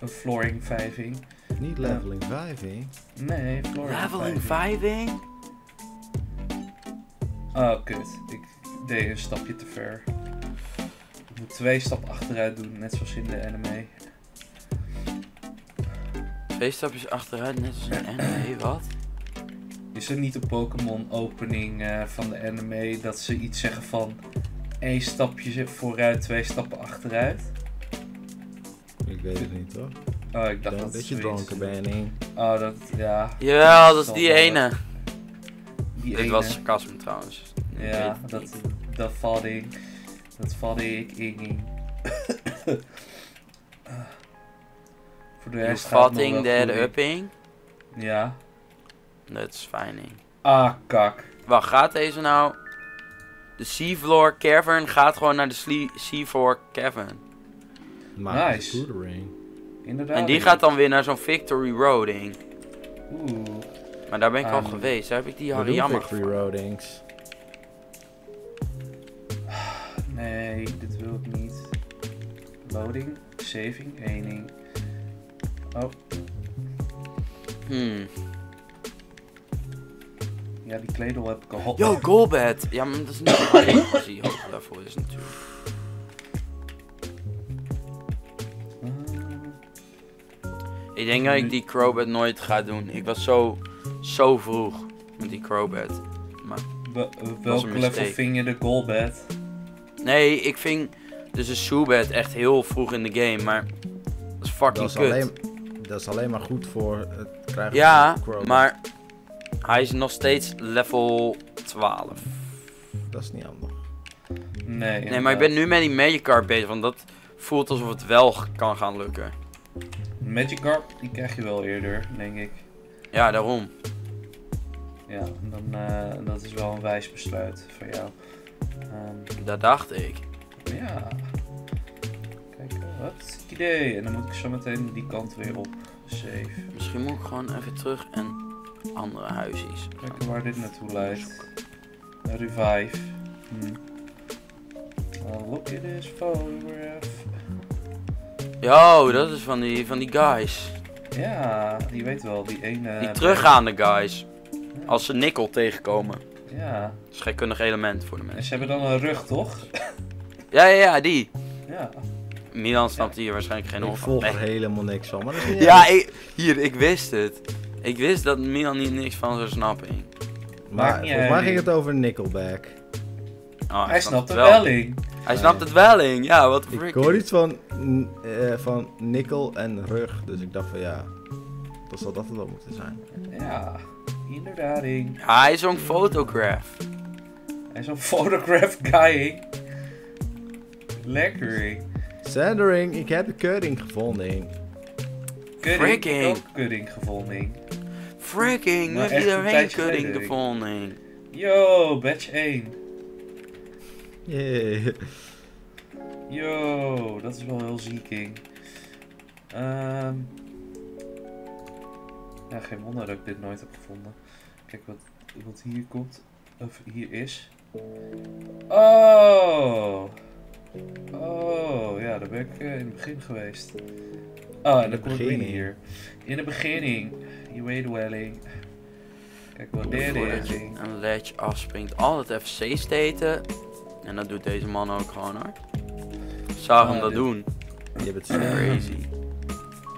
Een flooring vijving. Niet leveling vijving? Nee, flooring leveling vijving? Oh, kut. Ik deed een stapje te ver. Ik moet twee stappen achteruit doen, net zoals in de anime. Twee stapjes achteruit, net zoals in de anime, wat? Is er niet een Pokémon opening uh, van de anime dat ze iets zeggen van één stapje vooruit, twee stappen achteruit? Ik weet het niet hoor. Oh, ik dacht dat dat je dronken bent. Oh, dat, ja. Jawel, dat is die ene. Die Dit ene. was sarcasme trouwens. Ik ja, dat, dat valde ik. Dat valde ik in. Voor de rest gaat het nog wel goed. Upping? Ja. Dat is fijn. Ah, kak. Waar gaat deze nou? De Seafloor Cavern gaat gewoon naar de Seafloor Cavern. Nice. Inderdaad. En die gaat dan weer naar zo'n Victory Roading. Oeh. Maar daar ben ik um, al geweest. Daar heb ik die Hariyama Victory Roadings. Nee, dit wil ik niet. Loading, saving, ening. Oh. Hmm. Ja, die kledel heb ik al. Yo, Golbat! Ja, maar dat is niet waar ik zie. Daarvoor is natuurlijk. Ik denk dat ik die Crobat nooit ga doen. Ik was zo, zo vroeg met die Crobat. Maar welke level ving je de Golbat? Nee, ik ving dus een Zubat echt heel vroeg in de game, maar dat is fucking dat is kut. Alleen, dat is alleen maar goed voor het krijgen ja, van Crobat. Ja, maar hij is nog steeds level twaalf. Dat is niet handig. Nee, inderdaad. Nee, maar ik ben nu met die Magikarp bezig, want dat voelt alsof het wel kan gaan lukken. Magikarp, die krijg je wel eerder, denk ik. Ja, daarom. Ja, dan, uh, dat is wel een wijs besluit voor jou. Um, dat dacht ik. Ja. Kijk, wat een idee. En dan moet ik zo meteen die kant weer op. Save. Misschien moet ik gewoon even terug en andere huisjes. Kijken waar dit naartoe leidt. Revive. Hm. Well, look at this photograph. Yo, dat is van die, van die guys. Ja, die weet wel, die ene... Die teruggaande guys. Ja. Als ze Nickel tegenkomen. Ja. Dat is een gekkundig element voor de mensen. En ze hebben dan een rug, toch? Ja, ja, ja, die. Ja. Milan snapt ja. hier waarschijnlijk geen hoofd van. Ik volg er helemaal niks van, maar dat is niet Ja, ik, hier, ik wist het. Ik wist dat Milan hier niks van zou snappen. Maar volgens mij ging het over Nickelback. Oh, hij snapt het wel in. Hij snapt het wel in, ja, wat een freak. Ik hoor iets van, uh, van Nickel en rug, dus ik dacht van ja, dat zal dat wel moeten zijn. Ja, inderdaad. In. Ja, hij is zo'n photograph. Hij is zo'n photograph guy. Lekker. Sandering, ik heb de kudding gevonden. Kudding, ook kudding gevonden. Freaking, we hebben iedereen kudding gevonden. Yo, batch één. Yeah. Yo, dat is wel heel zieking. Um, ja, geen wonder dat ik dit nooit heb gevonden. Kijk wat, wat hier komt. Of hier is. Oh! Oh, ja, daar ben ik uh, in het begin geweest. Ah, en dan kom ik binnen hier. In de beginning. Je weet welling. Kijk wat dit is. Een ledge afspringt. Altijd F C steten. En dat doet deze man ook gewoon hoor. Zou hem ah, dat dit... doen. Je bent crazy.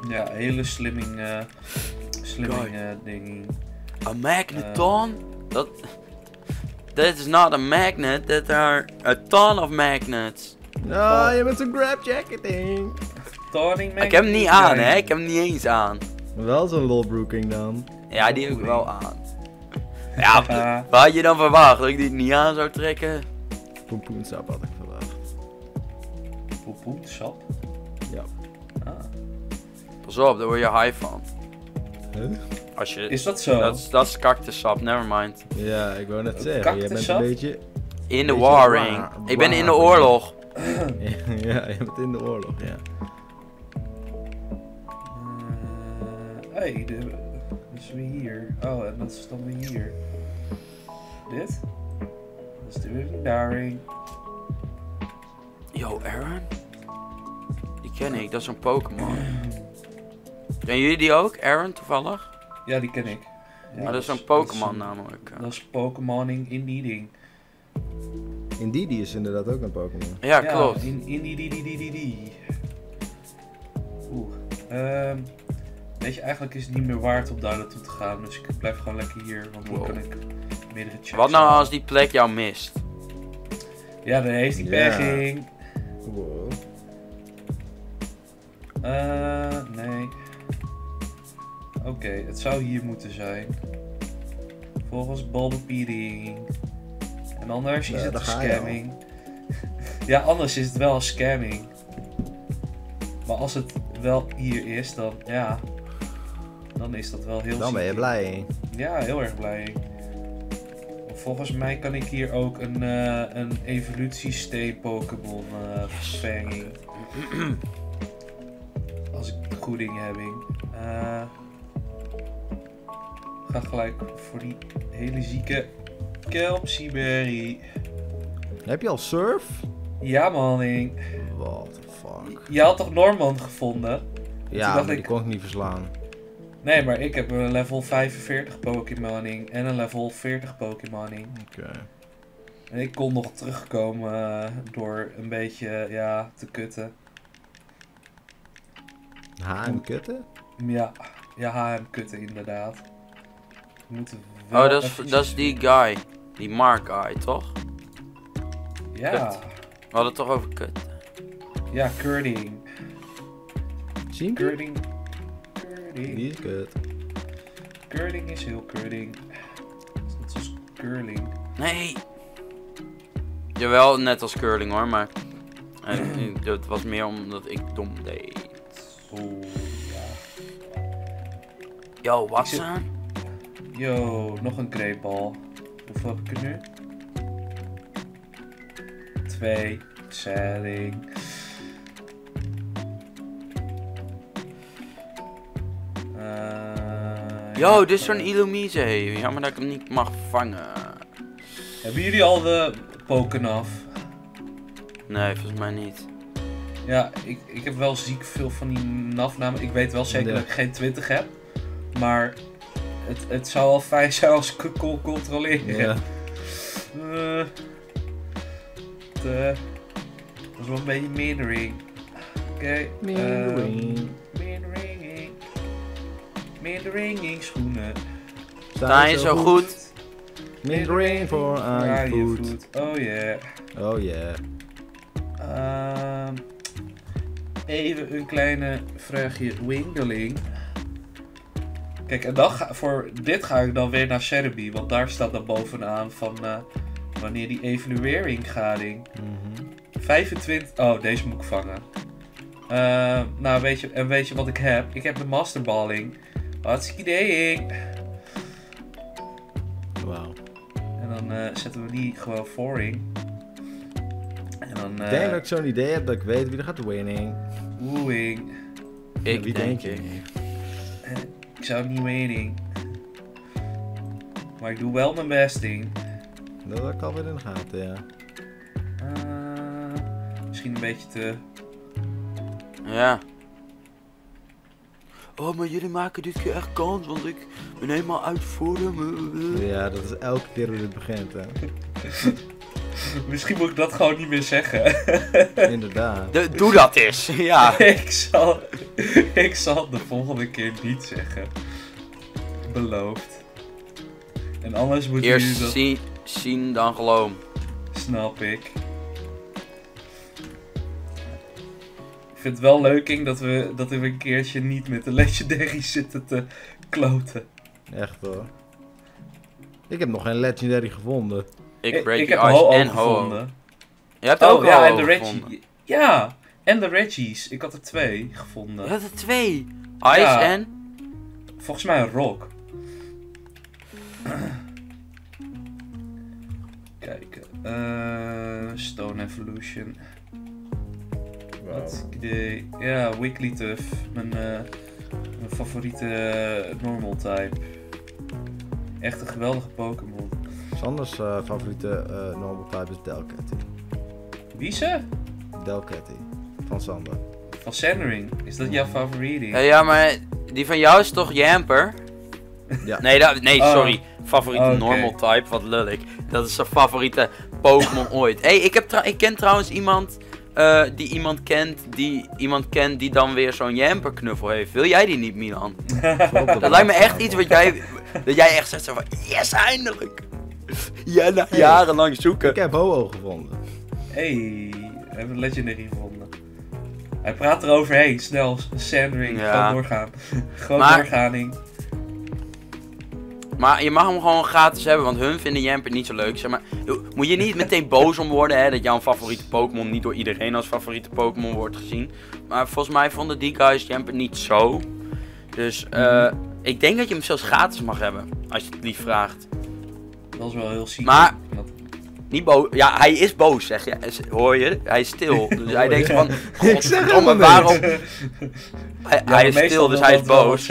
Ja, hele slimming, uh, slimming uh, dingie. A magneton? Uh, dat... That is not a magnet, that are a ton of magnets. No, je bent zo'n grab jacket ding. Ik heb hem niet aan hè, ik heb hem niet eens aan. Wel zo'n lolbroeking dan. Ja, die heb ik wel aan. Ja, ja, wat had je dan verwacht? Dat ik die niet aan zou trekken? Pompoensap had ik verwacht. Pompoensap? Ja. Ah. Pas op, daar word je high van. Huh? Als je, is dat zo? Dat, dat is cactussap, nevermind. Ja, ik wou net zeggen, jij bent een beetje... In de warring. Waar, ik ben in de oorlog. Ja, je bent in de oorlog, ja. Uh, hey, de, dat is weer hier. Oh, en dat is dan weer hier. Dit? Dat is weer daarin. Yo, Aaron? Die ken ik, dat is een Pokémon. Kennen jullie die ook, Aaron, toevallig? Ja, die ken ik. Ja, maar dat, dat is een Pokémon namelijk. Dat is Pokémoning Indeeding. Indeedie is inderdaad ook een Pokémon. Ja, ja, klopt. In, Indeedie. Oeh. Um, weet je, eigenlijk is het niet meer waard om daar naartoe te gaan. Dus ik blijf gewoon lekker hier, want dan wow. kan ik meerdere checks. Wat nou als die plek jou mist? Ja, dan heeft die pegging. Yeah. Wow. Uh, nee. Oké, okay, het zou hier moeten zijn. Volgens Bulbapedia. En anders is ja, het een scamming. Ja, anders is het wel een scamming. Maar als het wel hier is, dan ja. Dan is dat wel heel Dan ziek. Ben je blij. Ja, heel erg blij. Volgens mij kan ik hier ook een, uh, een evolutiesteen Pokémon uh, vervangen. Yes. Als ik de goeding heb. Uh, ga gelijk voor die hele zieke Kelpsy Berry. Heb je al surf? Ja maning. What the fuck. Je had toch Normand gevonden? Ja, dacht die ik... kon ik niet verslaan. Nee, maar ik heb een level vijfenveertig Pokémoning en een level veertig Pokémoning. Oké. Okay. En ik kon nog terugkomen uh, door een beetje, ja, te kutten. H M kutten? Ja, ja H M kutten inderdaad. We moeten wel oh, dat is, dat is die guy. Die Mark-Eye, toch? Ja. Kut. We hadden het toch over kut. Ja, Curding. Zien? Curding. Curding. Die is kut. Curding is heel curding. Net als curling. Nee! Jawel, net als curling hoor, maar... En dat was meer omdat ik dom deed. Oeh, ja. Yo, Watson. Zit... Yo, nog een greepbal. Hoeveel heb ik er nu? Twee. Setting. Uh, Yo, dit is zo'n Illumise. Jammer dat ik hem niet mag vangen. Hebben jullie al de poken af? Nee, volgens mij niet. Ja, ik, ik heb wel ziek veel van die nafnamen. Ik weet wel zeker nee. dat ik geen twintig heb. Maar het, het zou al fijn zijn als ik kon controleren. Ja. Uh, het, uh, dat is wel een beetje meandering. Oké. Meandering. Meandering. Meandering schoenen. Sta je zo goed? Meandering voor aan je voet. Oh yeah. Oh yeah. Uh, even een kleine vraagje Wingeling. Kijk, en dan ga, voor dit ga ik dan weer naar Serebii, want daar staat dan bovenaan van uh, wanneer die evaluering gaat. Mm-hmm. vijfentwintig... Oh, deze moet ik vangen. Uh, nou, weet je, en weet je wat ik heb? Ik heb de masterballing. Hartstikke idee. Wauw. En dan uh, zetten we die gewoon voorin. Dan, uh... Ik denk dat ik zo'n idee heb dat ik weet wie er gaat winning. Wooing. Ik wie denk, denk ik. Ik, ik zou het niet winning. Maar ik doe wel mijn besting. Dat had ik alweer in de gaten, ja. Uh, misschien een beetje te... Ja. Oh, maar jullie maken dit keer echt kans, want ik ben helemaal uit voor hem. Ja, dat is elke keer hoe dit begint, hè. Misschien moet ik dat gewoon niet meer zeggen. Inderdaad. De, doe dat eens, ja. ik, zal, ik zal het de volgende keer niet zeggen. Beloofd. En anders moet je dat... Eerst zien, dan geloven. Snap ik. Ik vind het wel leuk, King, dat we, dat we een keertje niet met de legendary zitten te kloten. Echt hoor. Ik heb nog geen legendary gevonden. Ik, break ik heb Ho-Oh en gevonden. Ho-Oh. Je hebt oh, ook ja, en de Reggie. Ja, en de Reggies. Ik had er twee gevonden. Je had er twee? Ice ja. en? Volgens mij een rock. Kijk. Uh, Stone Evolution. Wow. Wat idee. Ja, Wigglytuff. Mijn, uh, mijn favoriete normal type. Echt een geweldige Pokémon. Sanders uh, favoriete uh, normal type is Delcatty. Wie ze? Delcatty. Van Sander. Van Sandering? Is dat jouw favoriete? Ja, ja, maar die van jou is toch Jamper? Ja. Nee, dat, nee oh. sorry. Favoriete oh, okay. normal type, wat lul ik. Dat is zijn favoriete Pokémon ooit. Hé, hey, ik, ik ken trouwens iemand uh, die iemand kent die iemand kent die dan weer zo'n Jamper knuffel heeft. Wil jij die niet, Milan? Dat lijkt me echt iets wat jij, dat jij echt zegt zo van, yes, eindelijk! Ja, na hey, jarenlang zoeken. Ik heb Ho-Oh gevonden. Hé, hey, we hebben legendary gevonden. Hij praat eroverheen, snel. Sandring, ja. Gewoon doorgaan. Gewoon maar, doorgaan. Maar je mag hem gewoon gratis hebben, want hun vinden Jamper niet zo leuk. Zeg maar, moet je niet meteen boos om worden, hè, dat jouw favoriete Pokémon niet door iedereen als favoriete Pokémon wordt gezien. Maar volgens mij vonden die guys Jamper niet zo. Dus uh, mm. ik denk dat je hem zelfs gratis mag hebben, als je het lief vraagt. Dat is wel heel ziek. Maar, niet boos. Ja, hij is boos, zeg je. Hoor je? Hij is stil. Dus oh, hij denkt ja. van, godverdomme, waarom... Hij, ja, hij is stil, dus hij is boos.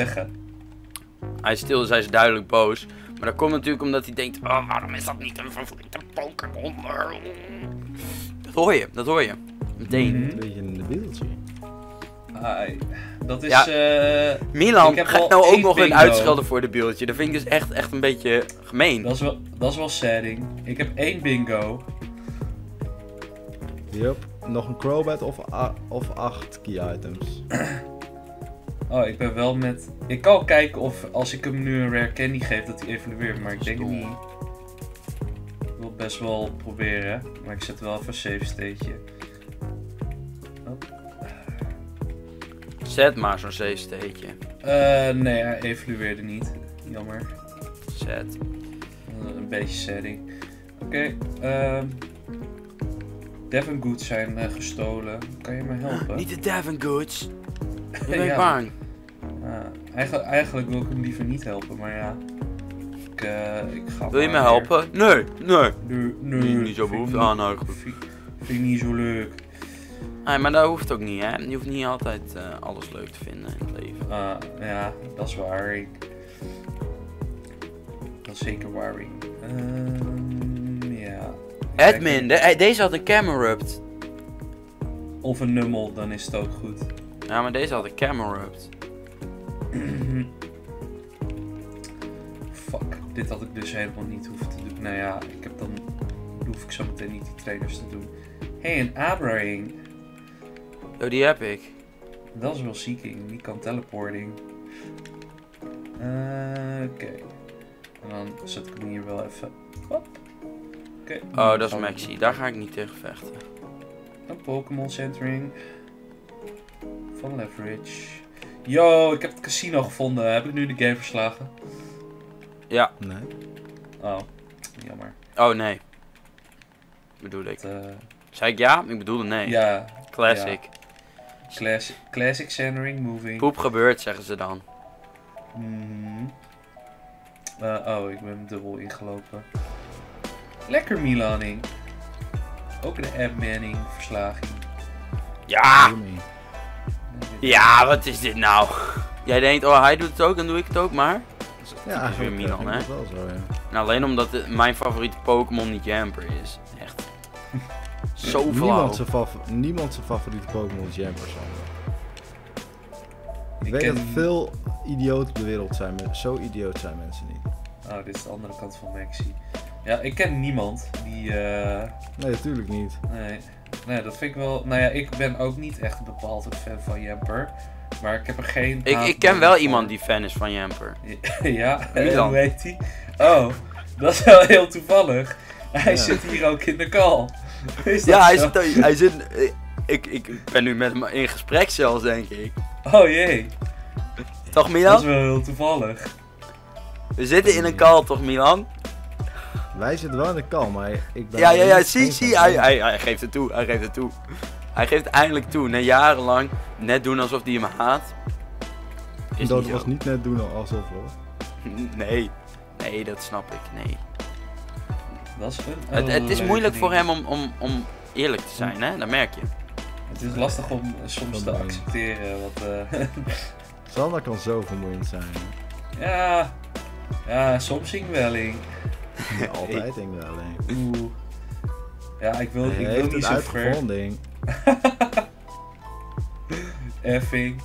Hij is stil, dus hij is duidelijk boos. Maar dat komt natuurlijk omdat hij denkt, oh, waarom is dat niet een favoriete Pokémon? Dat hoor je, dat hoor je. Meteen. Mm-hmm. Een beetje een beeldje. Ai, dat is... Ja. Uh, Milan, ga ik nou ook nog een uitschelden voor de beeldje. Dat vind ik dus echt, echt een beetje gemeen. Dat is wel, dat is wel setting. Ik heb één bingo. Yup, nog een Crobat of, of acht key items. Oh, ik ben wel met... Ik kan kijken of als ik hem nu een rare candy geef dat hij evolueert, maar ik denk het niet. best wel proberen, maar ik zet wel even een safe stateje. Hop. Zet maar zo'n safe stateje. Uh, nee, hij evolueerde niet. Jammer. Zet. Uh, een beetje setting. Oké, okay, um, Devon Goods zijn uh, gestolen. Kan je me helpen? Niet de Devon Goods! Ik ben ja. bang. Uh, eigenlijk, eigenlijk wil ik hem liever niet helpen, maar ja. Ik, uh, ik ga wil je me weer... helpen? Nee, nee. Nee, nee. Niet, niet zo behoefte aan, nou goed. Vind, vind ik niet zo leuk. Nee, maar dat hoeft ook niet, hè? Je hoeft niet altijd uh, alles leuk te vinden in het leven. Uh, ja, dat is waar. Ik... Dat is zeker waar. Ik... Uh, ja. Admin, de, deze had een Camerupt. Of een Numel, dan is het ook goed. Ja, maar deze had een Camerupt. Fuck, dit had ik dus helemaal niet hoeven te doen. Nou ja, ik heb dan... hoef ik zo meteen niet die trainers te doen. Hé, hey, een Abraing. Oh, die heb ik. Dat is wel seeking, die kan teleporting. Uh, Oké. Okay. En dan zet ik hem hier wel even op. Okay. Oh, dat is Maxie. Daar ga ik niet tegen vechten. Een Pokémon centering. Van Leverage. Yo, ik heb het casino gevonden. Heb ik nu de game verslagen? Ja. Nee. Oh, jammer. Oh, nee. Bedoel ik. Dat, uh... Zei ik ja? Ik bedoelde nee. Ja. Classic. Ja. Classic, classic centering moving. Poep gebeurt, zeggen ze dan. Mm-hmm. uh, oh, ik ben dubbel ingelopen. Lekker Milaning. Ook de adminning verslaging. Ja! Ja, wat is dit nou? Jij denkt, oh hij doet het ook, dan doe ik het ook, maar... Dat is ja, weer Milan, hè? Wel zo, ja. Nou, alleen omdat de, mijn favoriete Pokémon niet Jamper is. Echt. Zo flauw. Niemand zijn favoriete Pokémon is Jamper, Sander. Ik, ik weet ken... dat veel idioten de wereld zijn, maar zo idioot zijn mensen niet. Oh, dit is de andere kant van Maxie. Ja, ik ken niemand die... Uh... Nee, natuurlijk niet. Nee. Nee, dat vind ik wel... Nou ja, ik ben ook niet echt een bepaald fan van Jamper. Maar ik heb er geen... Ik, ik ken wel van. Iemand die fan is van Jamper. Ja, en hoe heet hij? Oh, dat is wel heel toevallig. Hij ja. zit hier ook in de call. Is ja, hij zit, hij zit... Ik, ik ben nu met hem in gesprek zelfs, denk ik. Oh jee. Toch, Milan? Dat is wel heel toevallig. We zitten in een call, toch, Milan? Wij zitten wel in de call, maar ik ben... Ja, ja, ja, zie, zie, hij, hij, hij geeft het toe, hij geeft het toe. Hij geeft het eindelijk toe, na jarenlang net doen alsof hij hem haat. Is dat niet was zo. Niet net doen alsof, hoor. Nee, nee, dat snap ik, nee. Dat is een... het, het is moeilijk voor hem om, om, om eerlijk te zijn, hè, dat merk je. Het is lastig om soms te accepteren, want... Uh... Sander kan zo vermoeiend zijn. Ja, ja, soms zie ik wel in. Ja, altijd denk ik wel, hè. Oeh. Ja, ik wil, ik wil niet zo ver. Effing.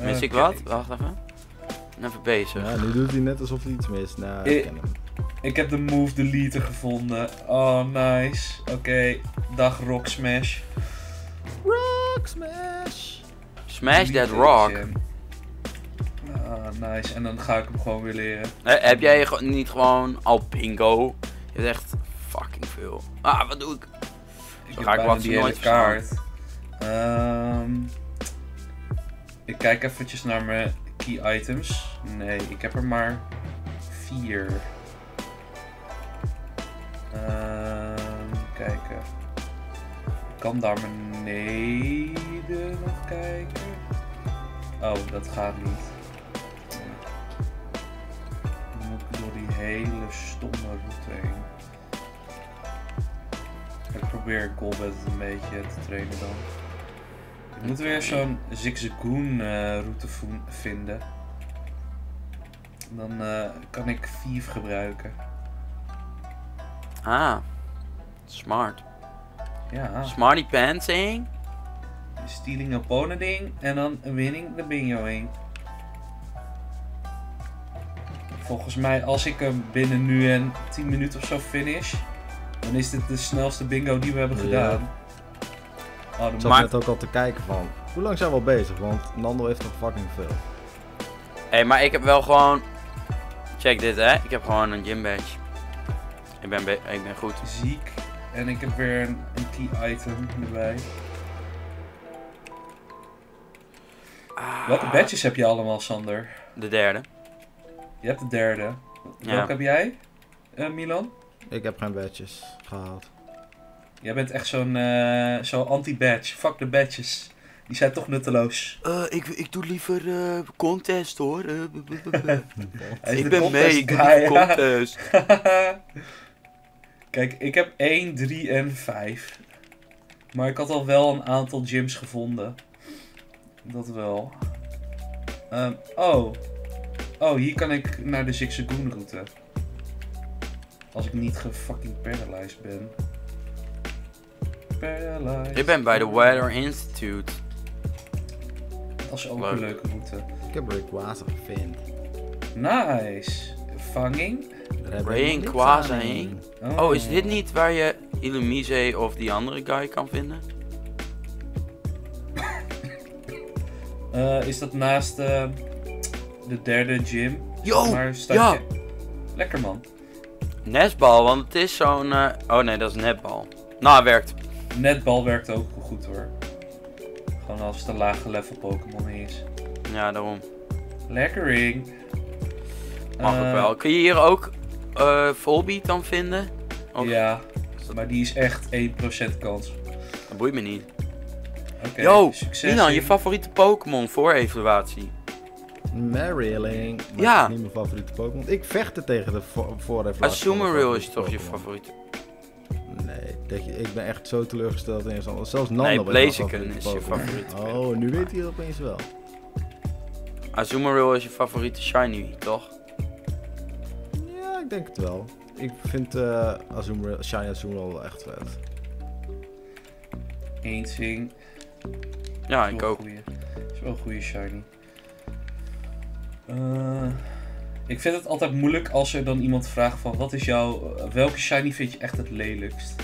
Mis uh, ik wat? Ik. Wacht even. Even bezig. Ja, nu doet hij net alsof hij iets mist. Nou, ik, ik ken hem. Ik heb de move deleter gevonden. Oh, nice. Oké. Okay. Dag, Rock Smash. Rock Smash. Smash delete that rock. Jam. Ah, nice. En dan ga ik hem gewoon weer leren. He, heb jij niet gewoon al bingo? Je hebt echt fucking veel. Ah, wat doe ik? Ik Zo heb ga ik die nooit kaart. Um, ik kijk eventjes naar mijn key items. Nee, ik heb er maar vier. Um, kijken. Ik kan daar beneden nog kijken. Oh, dat gaat niet. Door die hele stomme route heen. Ik probeer Golbat een beetje te trainen dan. Ik moet weer zo'n Zigzagoon uh, route vinden. Dan uh, kan ik Vief gebruiken. Ah, smart. Ja. Smarty pantsing. Stealing opponent ding en dan winning de bingo ding. Volgens mij, als ik hem binnen nu en tien minuten of zo finish, dan is dit de snelste bingo die we hebben gedaan. Ja. Oh, ik zat maar... net ook al te kijken van, hoe lang zijn we al bezig? Want Nando heeft nog fucking veel. Hé, hey, maar ik heb wel gewoon... Check dit, hè. Ik heb gewoon een gym badge. Ik ben, ik ben goed. Ziek. En ik heb weer een, een key item erbij. Ah. Welke badges heb je allemaal, Sander? De derde. Je hebt de derde. Ja. Welke heb jij, uh, Milan? Ik heb geen badges gehaald. Jij bent echt zo'n uh, zo anti-badge. Fuck de badges. Die zijn toch nutteloos. Uh, ik, ik doe liever uh, contest hoor. Uh, ik ben mee, ik doe liever contest. Kijk, ik heb één, drie en vijf. Maar ik had al wel een aantal gyms gevonden. Dat wel. Um, oh. Oh, hier kan ik naar de Zigzagoon route. Als ik niet gefucking paralyzed ben. Paralyzed. Ik ben bij de Weather Institute. Dat is ook Leuk. een leuke route. Ik heb Rayquaza gevonden. Nice. Vanging. Rayquaza heen. Oh. oh, is dit niet waar je Illumise of die andere guy kan vinden? Uh, is dat naast uh, de derde gym? Yo! Maar ja! Je... Lekker man. Netbal, want het is zo'n... Uh... Oh nee, dat is netbal. Nou, het werkt. Netbal werkt ook goed hoor. Gewoon als het een lage level Pokémon is. Ja, daarom. Lekkering. Mag uh... ook wel. Kun je hier ook uh, Volbeat dan vinden? Of... Ja, dat... maar die is echt één procent kans. Dat boeit me niet. Okay, yo, Milan, je favoriete Pokémon voor evaluatie? Marilling. Ja. Niet mijn favoriete Pokémon. Ik vecht er tegen de vo voor evaluatie. Azumarill is toch Pokemon. je favoriete? Nee, denk je, ik ben echt zo teleurgesteld in je Zelfs Nando nee, Blaziken is Pokemon. je favoriete. Oh, nu weet hij dat opeens wel. Azumarill is je favoriete shiny, toch? Ja, ik denk het wel. Ik vind uh, Azumarill, shiny Azumarill wel echt vet. Eens ding. Ja, ik ook. Dat is wel een goede shiny. Uh, ik vind het altijd moeilijk als er dan iemand vraagt van wat is jouw... Welke shiny vind je echt het lelijkst?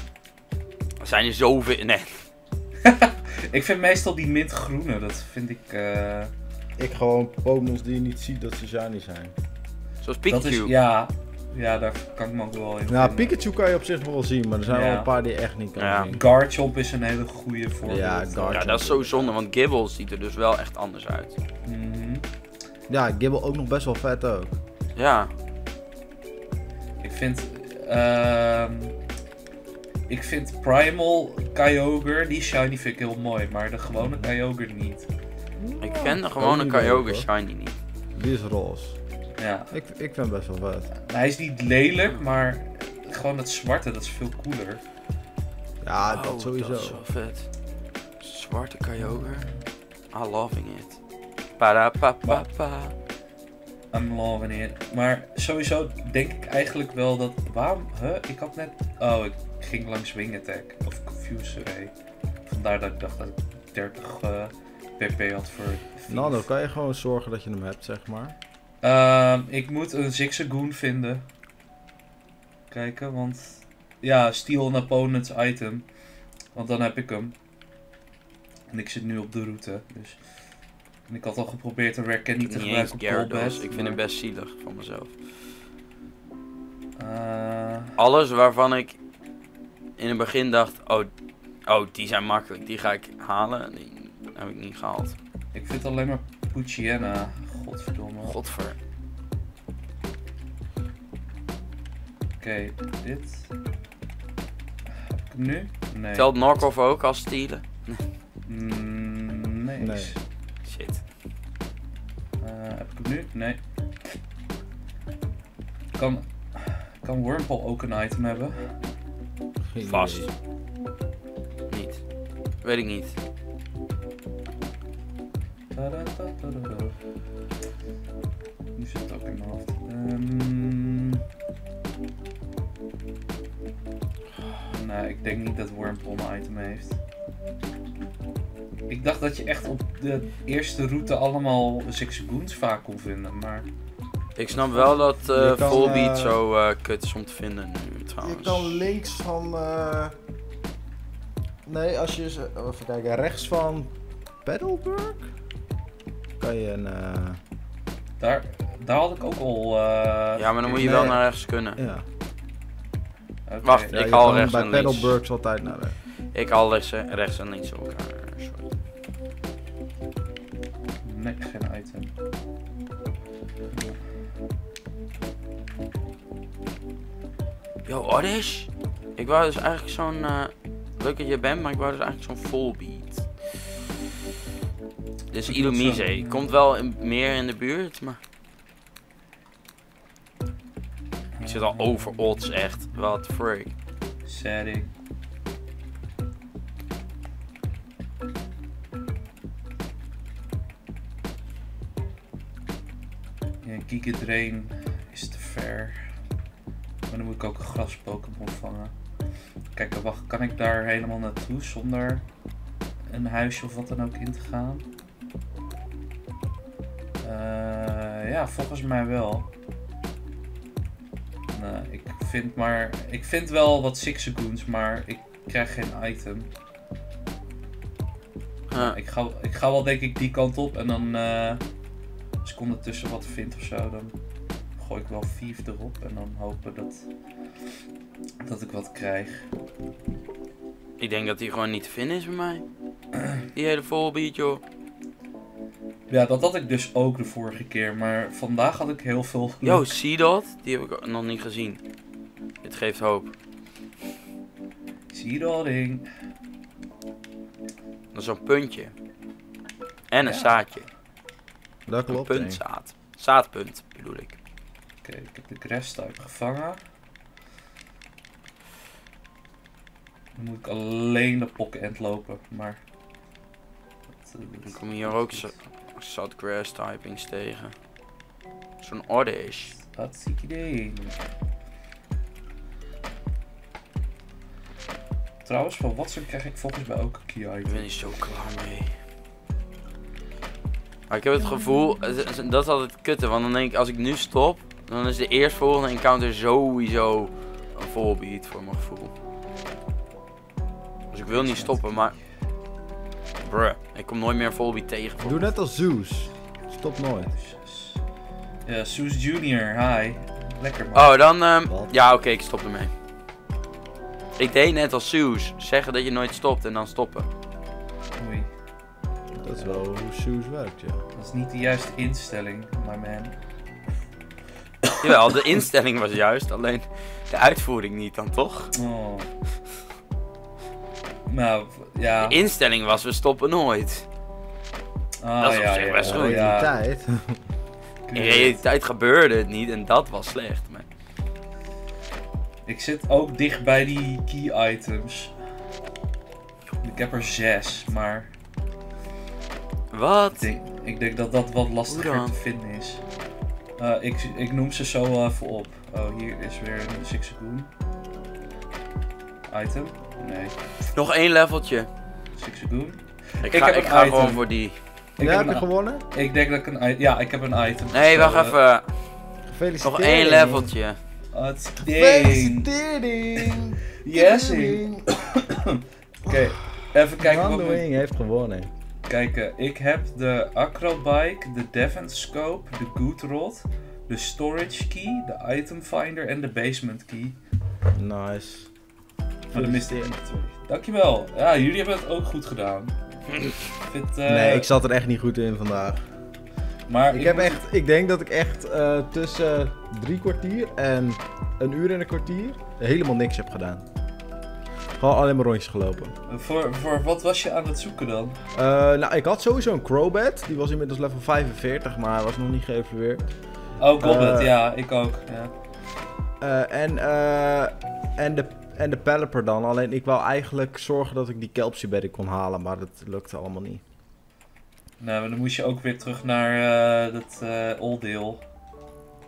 Er zijn er zoveel... Nee. Ik vind meestal die mintgroene, dat vind ik... Uh... Ik gewoon Pokémon die je niet ziet dat ze shiny zijn. Zoals Pikachu. Is, ja, ja, daar kan ik me ook wel in. Nou, Pikachu kan je op zich wel zien, maar er zijn ja. wel een paar die echt niet kan ja. zien. Garchomp is een hele goede voorbeeld. Ja, ja, dat is zo zonde, want Gibble ziet er dus wel echt anders uit. Mm-hmm. Ja, Gibble ook nog best wel vet ook. Ja. Ik vind... Uh, ik vind Primal Kyogre, die shiny vind ik heel mooi, maar de gewone Kyogre niet. Ja, ik vind de gewone Kyogre shiny niet. Die is roze. Ja. Ik, ik vind hem best wel vet. Hij is niet lelijk, maar gewoon dat zwarte, dat is veel cooler. Ja, wow, dat sowieso. Dat is wel vet. Zwarte Kyogre. I'm loving it. Pa-da-pa-pa-pa. I'm loving it. Maar sowieso denk ik eigenlijk wel dat... Waarom? Huh? Ik had net... Oh, ik ging langs Wing Attack. Of Confuse Ray. Vandaar dat ik dacht dat ik dertig uh, pp had voor... Nou, dan kan je gewoon zorgen dat je hem hebt, zeg maar. Uh, ik moet een Zigzagoon vinden. Kijken, want... Ja, steal an opponent's item. Want dan heb ik hem. En ik zit nu op de route, dus... En ik had al geprobeerd een Rare Candy te gebruiken op Gyarados. Ik vind maar... hem best zielig van mezelf. Uh... Alles waarvan ik... In het begin dacht... Oh, oh, die zijn makkelijk. Die ga ik halen. Die heb ik niet gehaald. Ik vind alleen maar Poochyena... Godverdomme. Godver. Oké, okay, dit. Heb ik hem nu? Nee. Telt Knock-off ook als stealen? mm, nee. nee. Shit. Uh, heb ik hem nu? Nee. Kan, kan Wurmple ook een item hebben? Geen Vast. Idee. Niet. Weet ik niet. Tada, tada, tada. Nu zit het ook in mijn hoofd. Um... Oh, nee, ik denk niet dat Wurmple een item heeft. Ik dacht dat je echt op de eerste route allemaal Zigzagoons vaak kon vinden, maar... Ik snap wel dat uh, kan, Volbeat uh... zo uh, kut is om te vinden nu trouwens. Je kan links van... Uh... Nee, als je... Even kijken, rechts van... Battleburg? Kan je een... Uh... Daar, daar had ik ook al... Uh... Ja, maar dan moet je nee. wel naar rechts kunnen. Ja. Okay. Wacht, ja, ik haal rechts en links. Bij Paddlebirds altijd naar de... Ik haal rechts, rechts en links elkaar. Sorry. Nee, geen item. Yo, Oddish! Ik wou dus eigenlijk zo'n... Uh, leuk dat je bent, maar ik wou dus eigenlijk zo'n Volbeat. Dus Illumise. Komt wel in, meer in de buurt, maar... Ik zit al over odds, echt. Wat freak. Setting. Ja, Gigadrain is te ver. Maar dan moet ik ook een gras-Pokémon vangen. Kijk, wacht, kan ik daar helemaal naartoe zonder een huisje of wat dan ook in te gaan? Uh, ja, volgens mij wel. Uh, ik vind maar... Ik vind wel wat six seconds, maar ik krijg geen item. Huh. Ik, ga, ik ga wel denk ik die kant op en dan... Uh, als ik ondertussen wat vind ofzo, dan gooi ik wel vier erop en dan hopen dat... dat ik wat krijg. Ik denk dat die gewoon niet te vinden is bij mij. Die hele Volbeat, joh. Ja, dat had ik dus ook de vorige keer, maar vandaag had ik heel veel geluk. Yo, zie dat? Die heb ik nog niet gezien. Dit geeft hoop. Zie dat ding. Dat is een puntje. En ja, een zaadje. Dat klopt. Een puntzaad. Zaadpunt, bedoel ik. Oké, okay, ik heb de grass-type gevangen. Dan moet ik alleen de pokken-end lopen, maar... Dat, uh, dan kom je hier ook zo... Zat grass typings tegen. Zo'n oddish. Wat ziek idee. Trouwens, van WhatsApp krijg ik volgens mij ook een key item. Ik ben niet zo klaar mee. Maar ik heb het gevoel, dat is altijd kutte, want dan denk ik als ik nu stop, dan is de eerstvolgende encounter sowieso een Volbeat voor mijn gevoel. Dus ik wil niet stoppen, maar... Bruh, ik kom nooit meer Volbeat tegen. Doe net als Zeus. Stop nooit. Ja, Zeus Junior, hi. Lekker man. Oh, dan... Um, ja, oké, okay, ik stop ermee. Ik deed net als Zeus. Zeggen dat je nooit stopt en dan stoppen. Oei. Dat is wel hoe Zeus werkt, ja. Dat is niet de juiste instelling, my man. Jawel, de instelling was juist, alleen de uitvoering niet dan, toch? Oh. Nou, ja. De instelling was, we stoppen nooit. Ah, dat is op ja, zich ja, best ja, goed. Ja. In realiteit. In realiteit gebeurde het niet en dat was slecht. Maar... Ik zit ook dicht bij die key items. Ik heb er zes, maar... Wat? Ik denk, ik denk dat dat wat lastiger te vinden is. Uh, ik, ik noem ze zo even op. Oh, hier is weer een six seconds. Item. Nee. Nog één leveltje. six seconds. Ik ga, ik heb ik ga gewoon voor die. Ik ja, heb je gewonnen? Ik denk dat ik een item... Ja, ik heb een item. Nee, wacht even. Gefeliciteerd. Nog één leveltje. Wat Gefeliciteerd. Yes. Oké, okay, even kijken Handling wat ik... heeft gewonnen. Kijken, ik heb de Acrobike, de Devon Scope, de Good Rod, de Storage Key, de Item Finder en de Basement Key. Nice. Maar dan miste ik niet. Dankjewel. Ja, jullie hebben het ook goed gedaan. Ik vind, uh... Nee, ik zat er echt niet goed in vandaag. Maar ik, ik, heb moet... echt, ik denk dat ik echt uh, tussen drie kwartier en een uur en een kwartier helemaal niks heb gedaan. Gewoon alleen maar rondjes gelopen. Uh, voor, voor wat was je aan het zoeken dan? Uh, nou, ik had sowieso een Crobat. Die was inmiddels level vijfenveertig, maar was nog niet geëvalueerd. Oh, Crobat, uh, ja. Ik ook. Ja. Uh, en, uh, en de... En de Pelipper dan, alleen ik wou eigenlijk zorgen dat ik die Kelpsy Berry kon halen, maar dat lukte allemaal niet. Nou, maar dan moest je ook weer terug naar uh, dat uh, olddeel.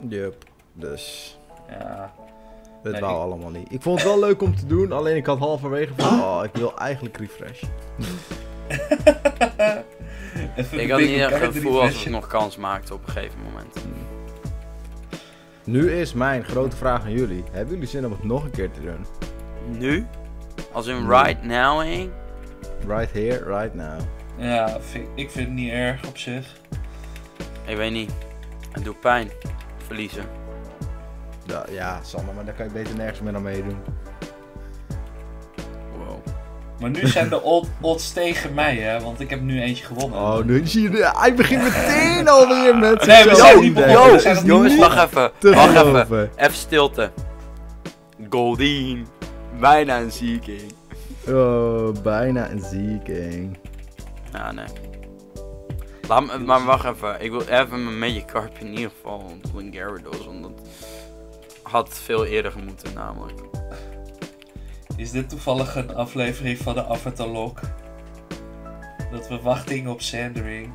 Yup, dus... Ja... Dat nee, wou ik... allemaal niet. Ik vond het wel leuk om te doen, alleen ik had halverwege van, oh, ik wil eigenlijk refresh. Ik had niet echt het gevoel als ik nog kans maakte op een gegeven moment. Hmm. Nu is mijn grote vraag aan jullie. Hebben jullie zin om het nog een keer te doen? Nu? Als in right now, heen? Right here, right now. Ja, vind, ik vind het niet erg op zich. Ik weet niet. Het doet pijn. Verliezen. Ja, ja Sander, maar daar kan je beter nergens meer aan meedoen. Maar nu zijn de odds tegen mij, hè, want ik heb nu eentje gewonnen. Oh, nu zie je, de, hij begint meteen alweer met... Nee, we zijn niet begonnen, we zijn nog jongens, niet wacht even, wacht even. Even stilte. Goldeen, bijna een zieking. Oh, bijna een zieking. Ja, nee. Laat me, maar wacht even, ik wil even mijn Magikarp in ieder geval doen Gyarados, want dat had veel eerder moeten namelijk. Is dit toevallig een aflevering van de Avatarlok? Dat we wachten op Sandering.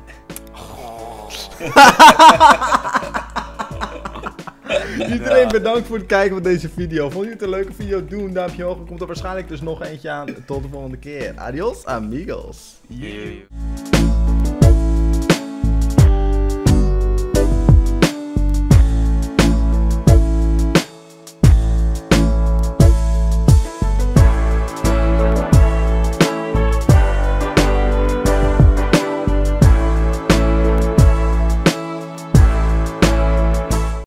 Oh. Iedereen bedankt voor het kijken van deze video. Vond je het een leuke video? Doe een duimpje omhoog. Er komt er waarschijnlijk dus nog eentje aan. Tot de volgende keer. Adios amigos. Yeah.